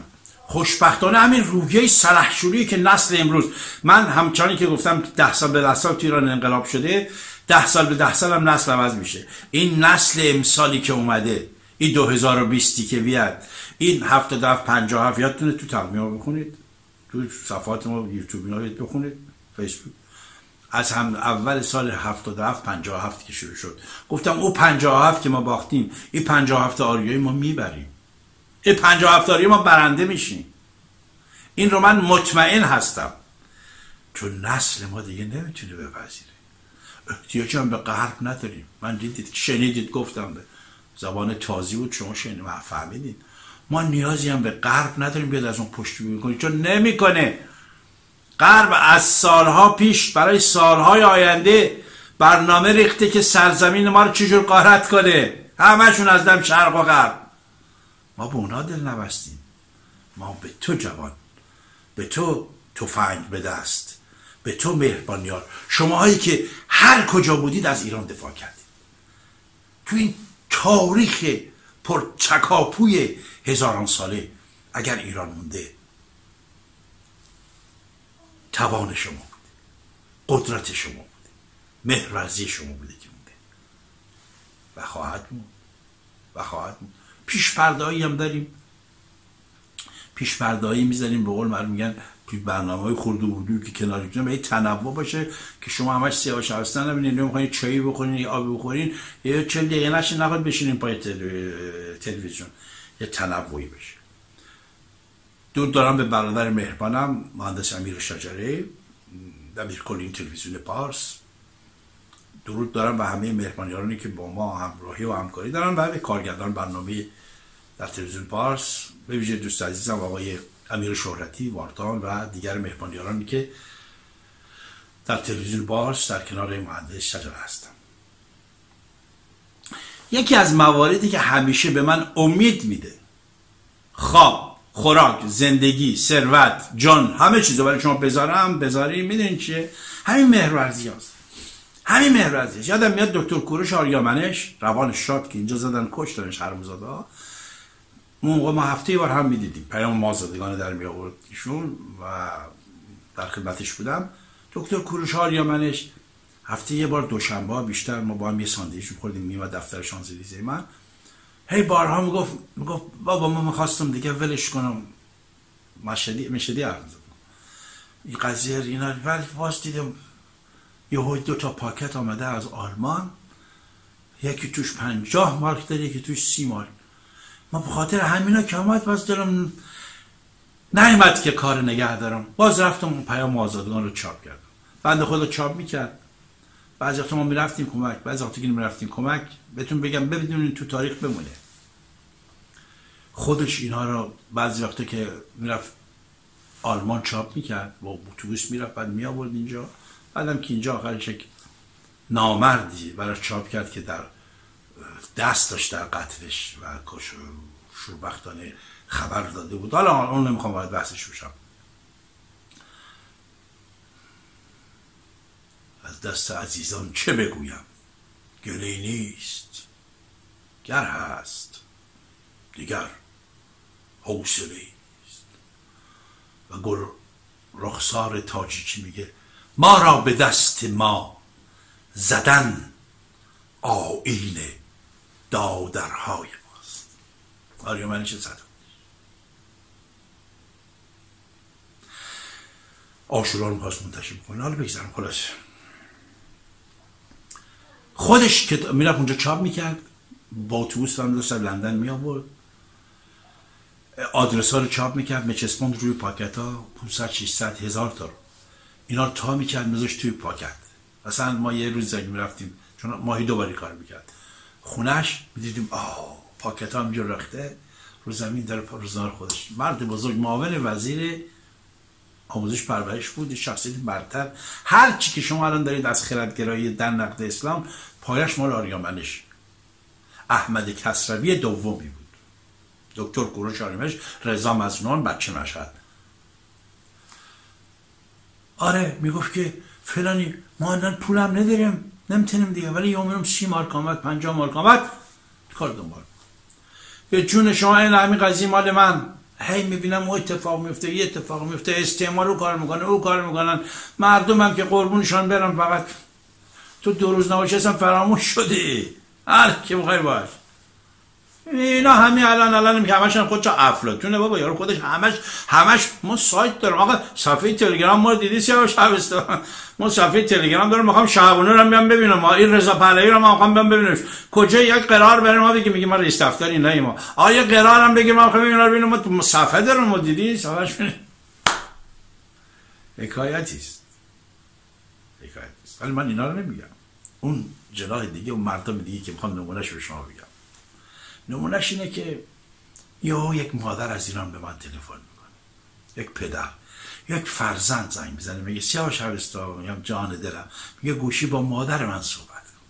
خوشبختانه همین روحیه سلحشوری که نسل امروز، من همچنان که گفتم ده سال به ده سال تو ایران انقلاب شده، ده سال به ده سال هم نسل عوض میشه. این نسل امسالی که اومده، این دو هزار و بیست که بیاد، این هفتاد و هفت پنجاه و هفت، یادتونه تو تقویما بخونید، تو صفحات ما یوتیوب اینا بخونید، فیسبوک، از هم اول سال هفتاد و هفت پنجاه و هفت که شروع شد، گفتم او پنجاه و هفت که ما باختیم، این پنجاه و هفت آریایی ما میبریم، این پنجاه هفتاری ما برنده میشیم. این رو من مطمئن هستم، چون نسل ما دیگه نمیتونه بپذیره. احتیاج هم به غرب نداریم. من دیدید شنیدید گفتم، به زبان تازی بود، شما شنیدید فهمیدید. ما نیازی هم به غرب نداریم بیاد از اون پشتیبانی کنه، چون نمیکنه. غرب از سالها پیش برای سالهای آینده برنامه ریخته که سرزمین ما رو چجور غارت کنه، همشون از دم شرق و غرب. ما به اونا دل نبستیم، ما به تو جوان، به تو تفنگ به دست، به تو مهربانیار، شماهایی که هر کجا بودید از ایران دفاع کردید. تو این تاریخ پرچکاپوی هزاران ساله اگر ایران مونده، توان شما بود، قدرت شما بوده، مهرورزی شما بوده که مونده و خواهد مون و خواهد مون. پیش پرده‌ای هم داریم، پیش پرده‌ای می‌زنیم، به قول معروف میگن توی برنامه‌های خرد و بردو که کنار می‌ذاریم یه تنوع باشه که شما همش سیاه و شبستان نبینید، نمی‌خواید چایی بخورین یا آب بخورین یا چهل دقیقه نشه نخواهید بشینین پای تلویزیون، یه تنوعی بشه. دور دارم به برادر مهربانم مهندس امیر شجره دبیر کل این تلویزیون پارس درود دارم و همه مهربانیانی که با ما همراهی و همکاری دارن و همه کارگردان برنامه در تلویزیون پارس، به ویژه دوست عزیزم آقای امیر شهرتی واردان و دیگر مهربانیانی که در تلویزیون پارس در کنار مهندس شجره هستم. یکی از مواردی که همیشه به من امید میده، خواب، خوراک، زندگی، ثروت، جان، همه چیزو برای شما بذارم بذاریم، میدونین چیه؟ همین مهرورزی هست، همین مهرورزی هست. یادم میاد دکتر کوروش آریامنش روان شاد که اینجا زدن کشتنش حرومزاده ها، اون موقع ما هفته یه بار هم میدیدیم، پیام مازادگان در میآورد ایشون و در خدمتش بودم. دکتر کوروش آریامنش هفته یه بار دوشنبه بیشتر ما با هم یه ساندویچ می‌خوردیم میومد دفتر شانزلیزه من، هی بارها میگفت میگفت بابا من میخواستم دیگه ولش کنم، مشهدی مشهدی عرض این قضیه اینا، ولی واس دیدم یهو دو تا پاکت آمده از آلمان، یکی توش پنجاه مارک داره یکی توش سی مارک. من به خاطر همینا که اومد باز دلم نیامد که کار نگه دارم، باز رفتم اون پیام آزادگان رو چاپ کردم. بنده خدا چاپ میکرد، بعضی وقتا ما میرفتیم کمک، بعضی وقتا که میرفتیم کمک، بهتون بگم ببینید تو تاریخ بمونه. خودش اینها رو بعضی وقتا که میرفت آلمان چاپ میکرد و اتوبوس میرفت بعد میآورد اینجا، بعدم که اینجا آخرش یک نامردی برای چاپ کرد که در دست داشت در قتلش و شوربختانه خبر داده بود. حالا اون نمیخوام باید بحثش بشم، از دست عزیزان چه بگویم، گله نیست گر هست دیگر حوصله نیست. و گل رخسار تاجیکی میگه ما را به دست ما زدن آیین دادرهای ماست. آریامنش زدن آشورا رو میخواست منتشر بکنه. حالا بگذارم خلاص، خودش که میرفت اونجا چاپ میکرد، با اتوبوس هم داشت لندن میآورد، آدرس ها رو چاپ میکرد، مچسپوند روی پاکت ها پانصد ششصد هزار تا رو اینا رو تا میکرد میذاشت توی پاکت. مثلا ما یه روز زنگ میرفتیم چون ماهی دوباره کار میکرد، خونش میدیدیم آه پاکت ها همینجا رخته رو زمین در روزنامه خودش. مرد بزرگ، معاون وزیر آموزش پرورش بود، شخصیت برتر. هر چی که شما الان دارید از خردگرایی در نقد اسلام، پایش مال آریامنش. احمد کسروی دومی بود، دکتر کوروش آریامنش، رضا مظنون بچه مشهد. آره میگفت که فلانی ما الان پولم نداریم نمیتونیم دیگه، ولی یه عمرم سی مارک آمد پنجاه مارک آمد کار دنبال به جون شما، این همین قضیه مال من. هی میبینم او اتفاق میفته، یه اتفاق میفته، استعمار او کار میکنه، او کار میکنن، مردمم که قربونشان برم، فقط تو دو روز نباشستم فراموش شدی، هر که بخوای باش. اینا همین الان الان که همش خودش افلاطونه بابا، یارو خودش همش همش ما سایت دارم آقا، صفحه تلگرام ما رو دیدی سیاوش شبستان، ما صفحه تلگرام دارم، میخوام شعبانه رو هم ببینم، این رضا پهلوی رو هم میخوام ببینم، کجا یک قرار بریم ما بگیم میگه ما رئیس دفتر اینایی ما، آ یه قرار هم بگیم ما میخوام اینا رو ببینم، ما تو صفحه دارم ما دیدی صفحه‌اش حکایتی است، حکایتی است. ولی من اینا رو نمیگم، اون جناح دیگه، اون مردم دیگه که میخوام نمونهش رو شما بگم. نمونش اینه که یا یک مادر از ایران به من تلفن میکنه، یک پدر، یک فرزند زنگ میزنه میگه سیاه شبستان یا جان دلم، میگه گوشی با مادر من صحبت کن.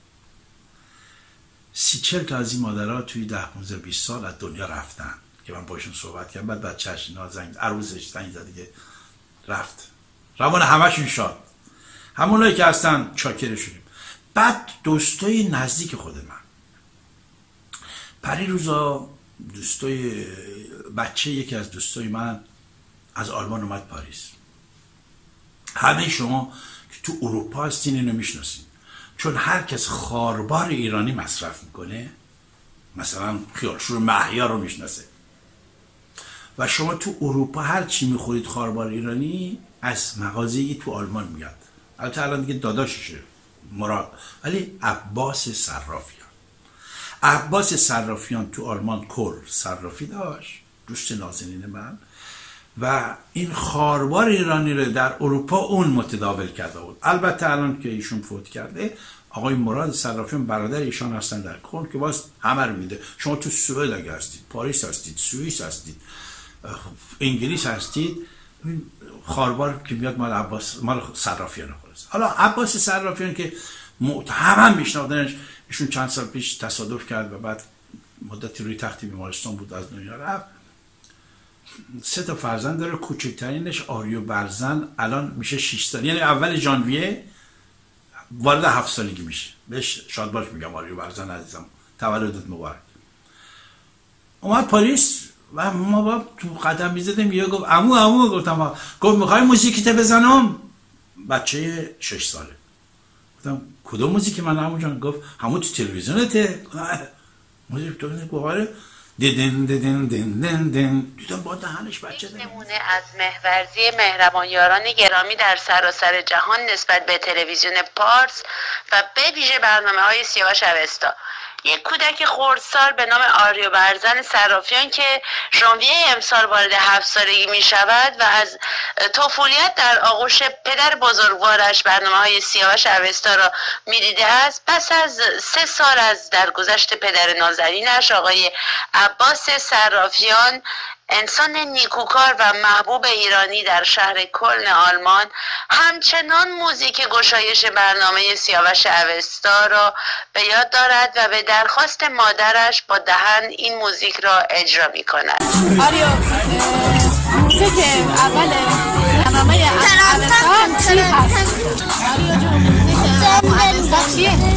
سی چل تا از این مادرها توی ده پونزده بیست سال از دنیا رفتن که من باشون صحبت کردم، بعد بچه‌اش اینا زنگ عروسش زنگ زد دیگه رفت، روان همشون شاد، همونایی که هستن چاکرشونیم. بعد دوستای نزدیک خود من پری روزا دوستای بچه یکی از دوستای من از آلمان اومد پاریس، همه شما که تو اروپا هستین اینو میشناسین، چون هر کس خاربار ایرانی مصرف میکنه، مثلا خیارشور محیا رو میشناسه، و شما تو اروپا هر چی میخورید خاربار ایرانی از مغازه‌ای تو آلمان میاد. البته الان دیگه داداششه مراد، ولی عباس صرافیان، عباس صرافیان تو آلمان کل صرافی داشت، دوست نازنین من، و این خاربار ایرانی رو در اروپا اون متداول کرده بود. البته الان که ایشون فوت کرده، آقای مراد صرافیان برادر ایشان هستن در کل، که باز همه رو میده. شما تو سوئد اگه هستید، پاریس هستید، سوئیس هستید، انگلیس هستید، خاربار که میاد مال عباس، مال صرافیان خالص. حالا عباس صرافیان که همه هم میشناختنش، ایشون چند سال پیش تصادف کرد و بعد مدتی روی تخت بیمارستان بود، از دنیا رفت. سه تا فرزند داره، کوچکترینش آریو برزن الان میشه شش سال، یعنی اول ژانویه وارد هفت سالگی میشه. بهش شاد باش میگم آریو برزن عزیزم، تولدت مبارک. اومد پاریس و ما با تو قدم میزدیم، یه گفت عمو عمو، گفتم گفت میخوای موزیکیت بزنم؟ بچه شش ساله. گفتم کدوم موزیک من عمو جان؟ گفت همون تو تلویزیونته. موزیک تو بخوره دیدن دیدن دیدن دیدن دیدن با دهنش بچه دیدن. نمونه از محورزی مهربان یاران گرامی در سراسر جهان نسبت به تلویزیون پارس و به ویژه برنامه‌های سیاه شبستا، یک کودک خردسال به نام آریو برزن صرافیان که ژانویه امسال وارد هفت سالگی می شود و از طفولیت در آغوش پدر بزرگوارش برنامه های سیاه شبستا را می دیده است، پس از سه سال از درگذشت پدر نازنینش آقای عباس صرافیان، انسان نیکوکار و محبوب ایرانی در شهر کلن آلمان، همچنان موزیک گشایش برنامه سیاوش اوستا را به یاد دارد و به درخواست مادرش با دهن این موزیک را اجرا می کند. آریو موزیک اول برنامه اوستا چی هست؟ آریو جون موزیک اوستا چیه؟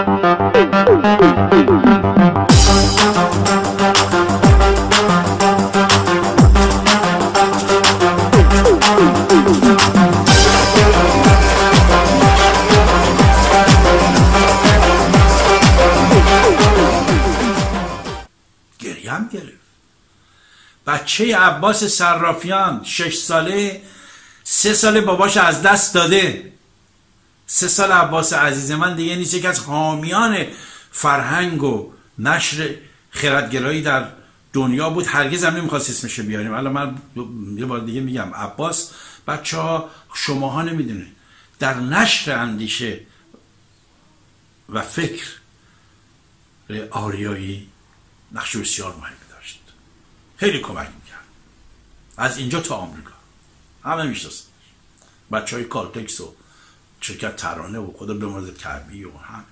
بچه عباس صرافیان شش ساله، سه ساله باباش از دست داده. سه سال عباس عزیز من دیگه نیست، یکی از حامیان فرهنگ و نشر خردگرایی در دنیا بود. هرگز هم نمیخواست اسمش بیاریم، الان من یه بار دیگه میگم عباس. بچه ها شماها نمیدونه در نشر اندیشه و فکر آریایی نقش بسیار مهم داشت، خیلی کمک میکرد از اینجا تا آمریکا، همه میشناسن بچه های کالتکس و شرکت ترانه و خدا به مرد طبیعی و هم.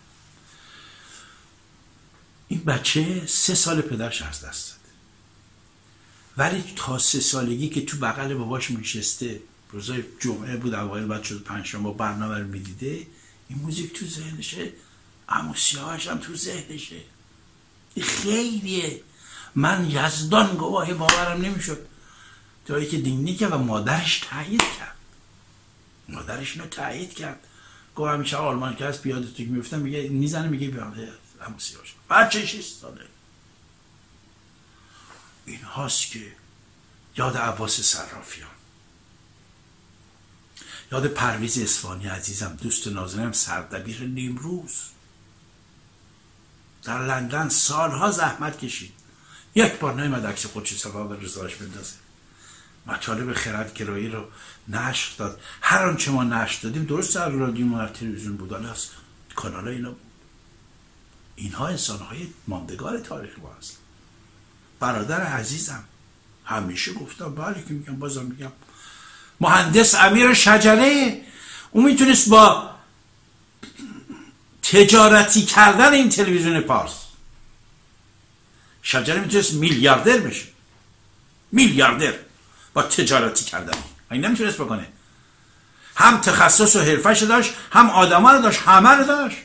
این بچه سه سال پدرش از دست داده، ولی تا سه سالگی که تو بغل باباش میشسته، روزای جمعه بود اوایل، بعد شد پنجشنبه برنامه رو میدیده، این موزیک تو ذهنشه، عمو سیاوش هم تو ذهنشه. خیلیه، من یزدان گواهی، باورم نمیشد جایی که دینگی که و مادرش تایید کرد، مادرش اینو تایید کرد. گوه همیشه آلمان که هست بیاده توی میفتن میگه میزنه میگه بیاده عمو سیاوش بچه شش ساله. این هاست که یاد عباس صرافیان، یاد پرویز اصفهانی عزیزم، دوست نازنینم، سردبیر نیمروز در لندن سالها زحمت کشید، یک بار نایمد عکس خودش صفحه به رضاش بندازه، مطالب خردگرایی رو نشر داد. هر آنچه ما نشر دادیم درست در رادیو و تلویزیون بود، الان از کانال ها اینا بود. اینها انسانهای ماندگار تاریخ ما هستن. برادر عزیزم، همیشه گفتم، بله که میگم بازم میگم، مهندس امیر شجره، اون میتونست با تجارتی کردن این تلویزیون پارس، شجره میتونست میلیاردر بشه، میلیاردر با تجارتی کردن. این نمیتونست بکنه، هم تخصص و حرفه‌اش داشت، هم آدما رو داشت، همه رو داشت.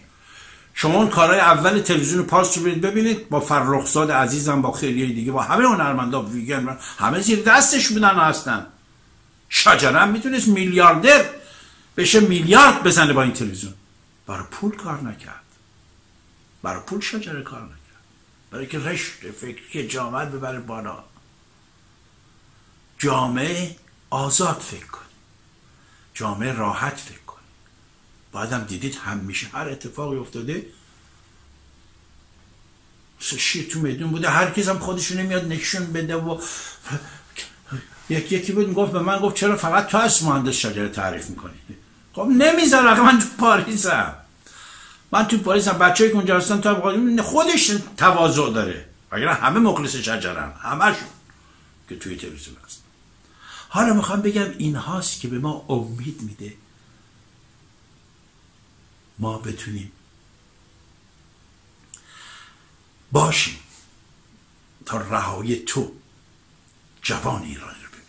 شما اون کارهای اول تلویزیون پارس رو برید ببینید، با فرخزاد عزیزم، با خیلیای دیگه، با همه هنرمندا، ویگن، همه زیر دستش بودن و هستن. شجره هم میتونست میلیاردر بشه، میلیارد بزنه با این تلویزیون. برای پول کار نکرد، برای پول شجره کار نکرد، برای که رشد فکری جامعه ببره بالا. جامعه آزاد فکر کن، جامعه راحت فکر کن. باید هم دیدید همیشه هر اتفاقی افتاده شیر تو میدون بوده، هر کس هم خودشونه میاد نشون بده. و یکی بود میگفت به من، گفت چرا فقط تو از مهندس شجره تعریف میکنی؟ خب نمیذارم، من تو پاریسم، من تو پاریسم، بچه های که اونجا هستن تا خودش تواضع داره، وگرنه همه مخلص شجره هم، همشون که توی تلویزیون هست. حالا میخوام بگم این هاست که به ما امید میده ما بتونیم باشیم تا رهایی تو جوان ایرانی رو ببینیم،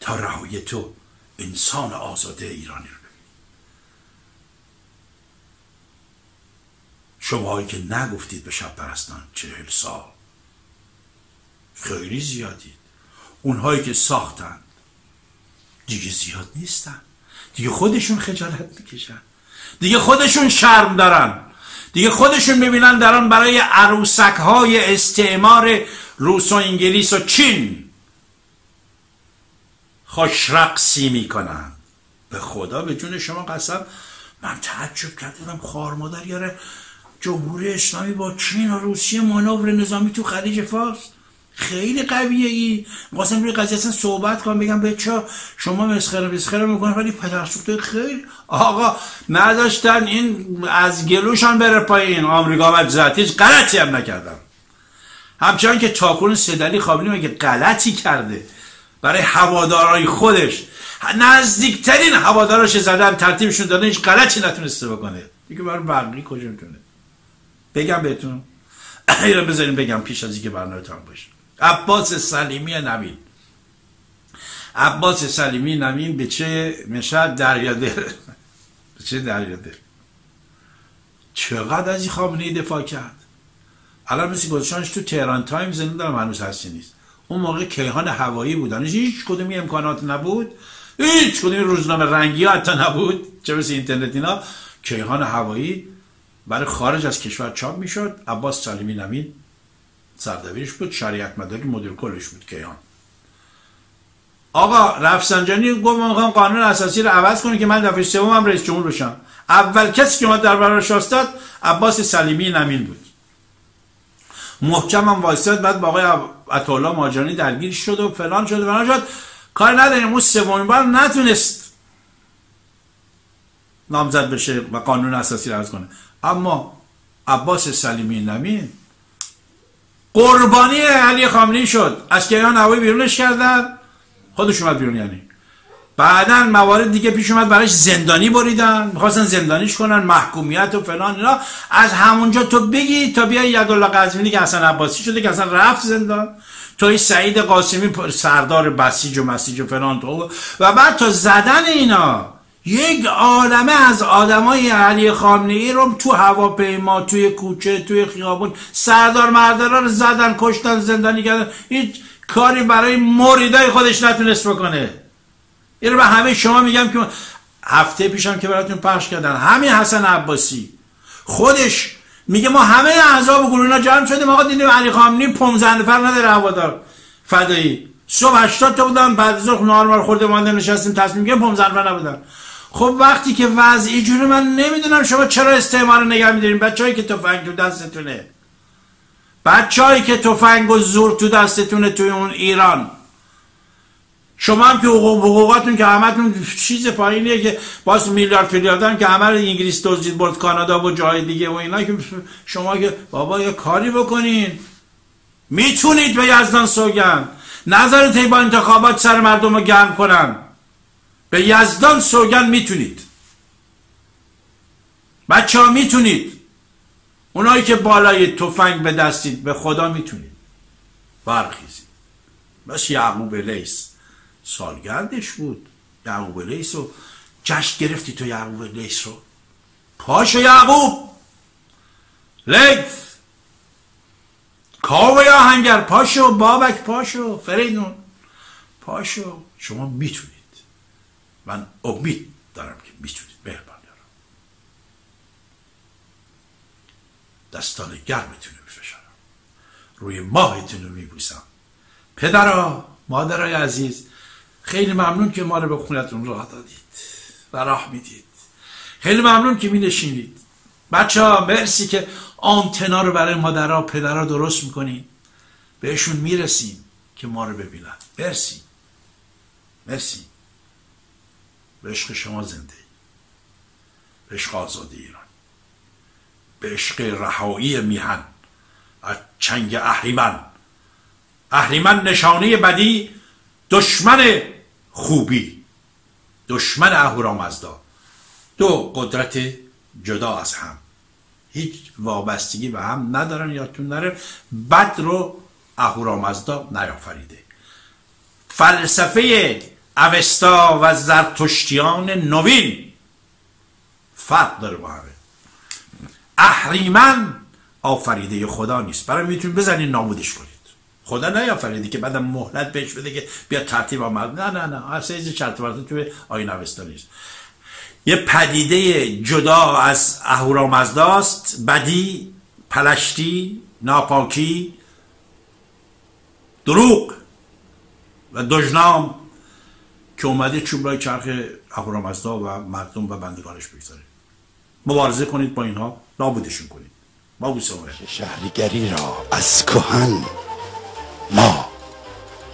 تا رهایی تو انسان آزاده ایرانی رو ببینیم. شماهایی که نگفتید به شب پرستان چهل سال خیلی زیادید، اونهایی که ساختند دیگه زیاد نیستن، دیگه خودشون خجالت میکشن، دیگه خودشون شرم دارن، دیگه خودشون میبینن دارن برای عروسک های استعمار روس و انگلیس و چین خوش رقصی میکنن. به خدا به جون شما قسم، من تعجب کردم، خوار مادر یاره جمهوری اسلامی با چین و روسیه مانور نظامی تو خلیج فارس خیلی قویه. ای واسه روی قضیه اصلا صحبت کنم، بگم بچا شما مسخره مسخره میکنن، ولی پدرسوخته خیلی آقا نداشتن این از گلوشان بره پایین. آمریکا بعد ذات هیچ غلطی هم نکردم، همچنان که تاکون صدلی خامنه‌ای میگه غلطی کرده برای هوادارای خودش، نزدیکترین هوادارش زدن، ترتیبشون دادن، هیچ غلطی نتونسته بکنه دیگه. برای بقیه کجا میتونه بگم بهتون؟ اینا بذارین بگم پیش از اینکه برنامه تام باشه. عباس سلیمی نمین، عباس سلیمی نمین به چه مشهد دریادر، به چه دریادر چقدر از این خامنه‌ای دفاع کرد. الان مثل گذاشتنش تو تهران تایمز، نمیدونم هنوز هستی نیست، اون موقع کیهان هوایی بودنش، هیچ کدومی امکانات نبود، هیچ کدومی روزنامه رنگی ها حتی نبود، چه مثل اینترنت اینا. کیهان هوایی برای خارج از کشور چاپ میشد. عباس سلیمی نمین سردبیرش بود، شریعت مداری مدیر کلش بود کیهان. آقا رفسنجانی گفت من میخوام قانون اساسی رو عوض کنه که من دفعه سومم رئیس جمهور بشم. اول کسی که اومد در برابرش ایستاد عباس سلیمی نمین بود، محکم هم وایساد، بعد با آقای عطاالله ماجرانی درگیر شد و فلان شد و فلان شد، کار نداریم. اون سومین بار نتونست نامزد بشه و قانون اساسی رو عوض کنه، اما عباس سلیمی نمین قربانی علی خامنه‌ای شد. از کیهان هوایی بیرونش کردن، خودش اومد بیرون. یعنی بعدا موارد دیگه پیش اومد براش، زندانی بریدن، میخواستن زندانیش کنن، محکومیت و فلان اینا. از همونجا تو بگی تا بیای یدالله قزوینی که اصلا عباسی شده، که اصلا رفت زندان، تا سعید قاسمی سردار بسیج و مسیج و فلان تو، و بعد تا زدن اینا یک عالمه از آدمای علی خامنه‌ای رو تو هواپیما، توی کوچه، توی خیابون، سردار مردارا رو زدن، کشتن، زندانی کردن، هیچ کاری برای مریدای خودش نتونست بکنه. این رو به همه شما میگم که هفته پیشم که براتون پخش کردن، همین حسن عباسی خودش میگه ما همه احزاب و گروه‌ها جمع شدیم، آقا دیدیم علی خامنه‌ای پانزده نفر نداره هوادار فدایی، صبح هشتاد تا بودن، بعد ظهر نهار خورده ماندن، نشستیم تصمیم گرفتیم پانزده نفر نبودن. خب وقتی که وضع اینجوری، من نمیدونم شما چرا استعمار نگه میدارین. بچه‌ای که تفنگ تو دستتونه، بچه‌ای که تفنگ و زور تو دستتونه توی اون ایران، شما هم که حقوقاتون که همتون چیز پایینیه که باز میلیارد پیلیاردن که همه رو انگلیس دزدید برد کانادا و جای دیگه و اینا، که شما که بابا یه کاری بکنین. میتونید به یزدان سوگند، نظر طی با انتخابات سر مردم رو گرم کنن، به یزدان سوگند میتونید بچه ها، میتونید. اونایی که بالای تفنگ به دستید به خدا میتونید برخیزید. بس یعقوب لیث سالگردش بود، یعقوب لیث رو جشن گرفتی تو، یعقوب لیث رو پاشو یعقوب لیث کاوه یا هنگر، پاشو بابک، پاشو فریدون، پاشو. شما میتونید، من امید دارم که میتونید. مهربان دارم، دستان گرمتون رو میفشارم، روی ماهتون رو میبوسم. پدرها، مادرای عزیز، خیلی ممنون که ما رو به خونتون راه دادید و راه میدید. خیلی ممنون که مینشینید. بچه ها مرسی که آنتنا رو برای مادرها و پدرها درست میکنین، بهشون میرسیم که ما رو ببینن. مرسی، مرسی. به عشق شما زنده، به عشق آزادی ایران، به عشق رهایی میهن از چنگ اهریمن. اهریمن نشانه بدی، دشمن خوبی، دشمن اهورامزدا. دو قدرت جدا از هم، هیچ وابستگی به هم ندارن. یادتون نره بد رو اهورامزدا نیافریده. فلسفه اوستا و زرتشتیان نوین فرق داره با همه. اهریمن آفریده خدا نیست، برای میتونید بزنین نابودش کنید. خدا نیافریده که بعدم مهلت بهش بده که بیا ترتیب آمد. نه نه نه، اصلا این چرت و پرت توی آیین اوستا نیست. یه پدیده جدا از اهورامزداست، بدی، پلشتی، ناپاکی، دروغ و دژنام که اومده چوب رای چرخ اهورامزدا و مردم و بندگانش بگذاره. مبارزه کنید با اینها، نابودشون کنید. ما بوسمه شهریگری را از کهن ما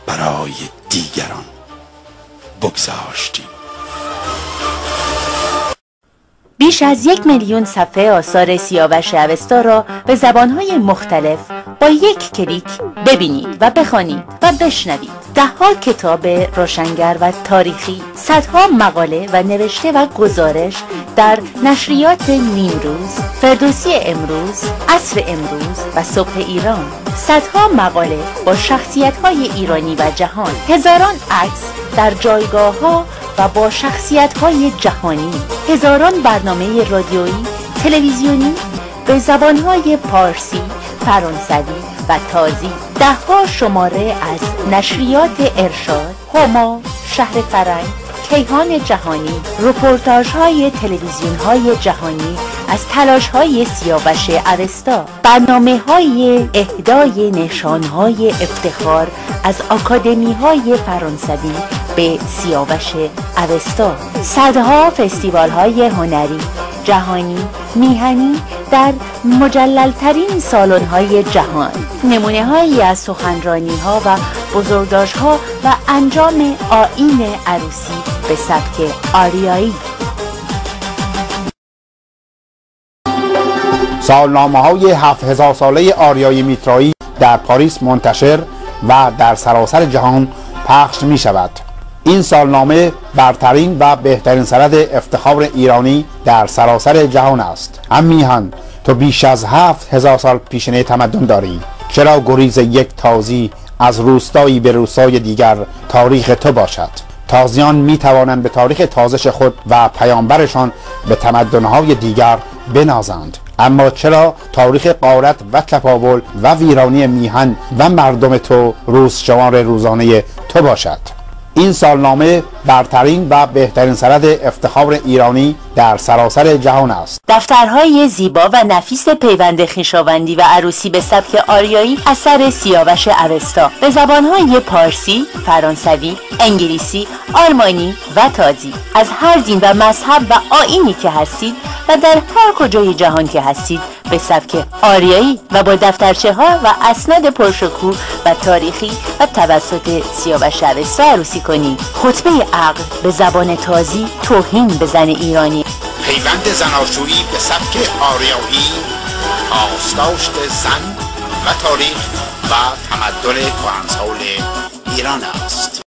برای دیگران بگذاشتیم. بیش از یک میلیون صفحه آثار سیاوش اوستا را به زبانهای مختلف با یک کلیک ببینید و بخوانید و بشنوید. دهها کتاب روشنگر و تاریخی، صدها مقاله و نوشته و گزارش در نشریات نیمروز، فردوسی امروز، عصر امروز و صبح ایران، صدها مقاله با شخصیت‌های ایرانی و جهان، هزاران عکس در جایگاه‌ها و با شخصیت‌های جهانی، هزاران برنامه رادیویی، تلویزیونی به زبان‌های پارسی، فرانسوی و تازی، ده‌ها شماره از نشریات ارشاد، هما، شهر فرنگ، کیهان جهانی، رپورتاژهای تلویزیون‌های جهانی از تلاش‌های سیاوش اوستا، برنامه‌های اهدای نشان‌های افتخار از آکادمی‌های فرانسوی به سیاوش اوستا، صدها فستیوال‌های هنری جهانی، میهنی در مجللترین سالن‌های جهان، نمونه‌هایی از سخنرانی‌ها و بزرگداشت‌ها و انجام آیین عروسی به سبک آریایی، سالنامه‌های هفت هزار ساله آریایی میترایی در پاریس منتشر و در سراسر جهان پخش می‌شود. این سالنامه برترین و بهترین سند افتخار ایرانی در سراسر جهان است. هم میهن، تو بیش از هفت هزار سال پیشینه تمدن داری، چرا گریز یک تازی از روستایی به روستای دیگر تاریخ تو باشد؟ تازیان می توانند به تاریخ تازش خود و پیامبرشان به تمدنهای دیگر بنازند، اما چرا تاریخ غارت و تپاول و ویرانی میهن و مردم تو روز شمار روزانه تو باشد؟ این سالنامه برترین و بهترین سند افتخار ایرانی در سراسر جهان است. دفترهای زیبا و نفیس پیوند خویشاوندی و عروسی به سبک آریایی اثر سیاوش اوستا به زبانهای پارسی، فرانسوی، انگلیسی، آلمانی و تازی، از هر دین و مذهب و آیینی که هستید و در هر کجای جهان که هستید به سبک آریایی و با دفترچه ها و اسناد پرشکوه و تاریخی و توسط سیاوش اوستا عروسی کنید. خطبه عقل به زبان تازی، توهین به زن ایرانی، پیوند زناشویی به سبک آریایی، آستاشت زن و تاریخ و تمدن کهنسال ایران است.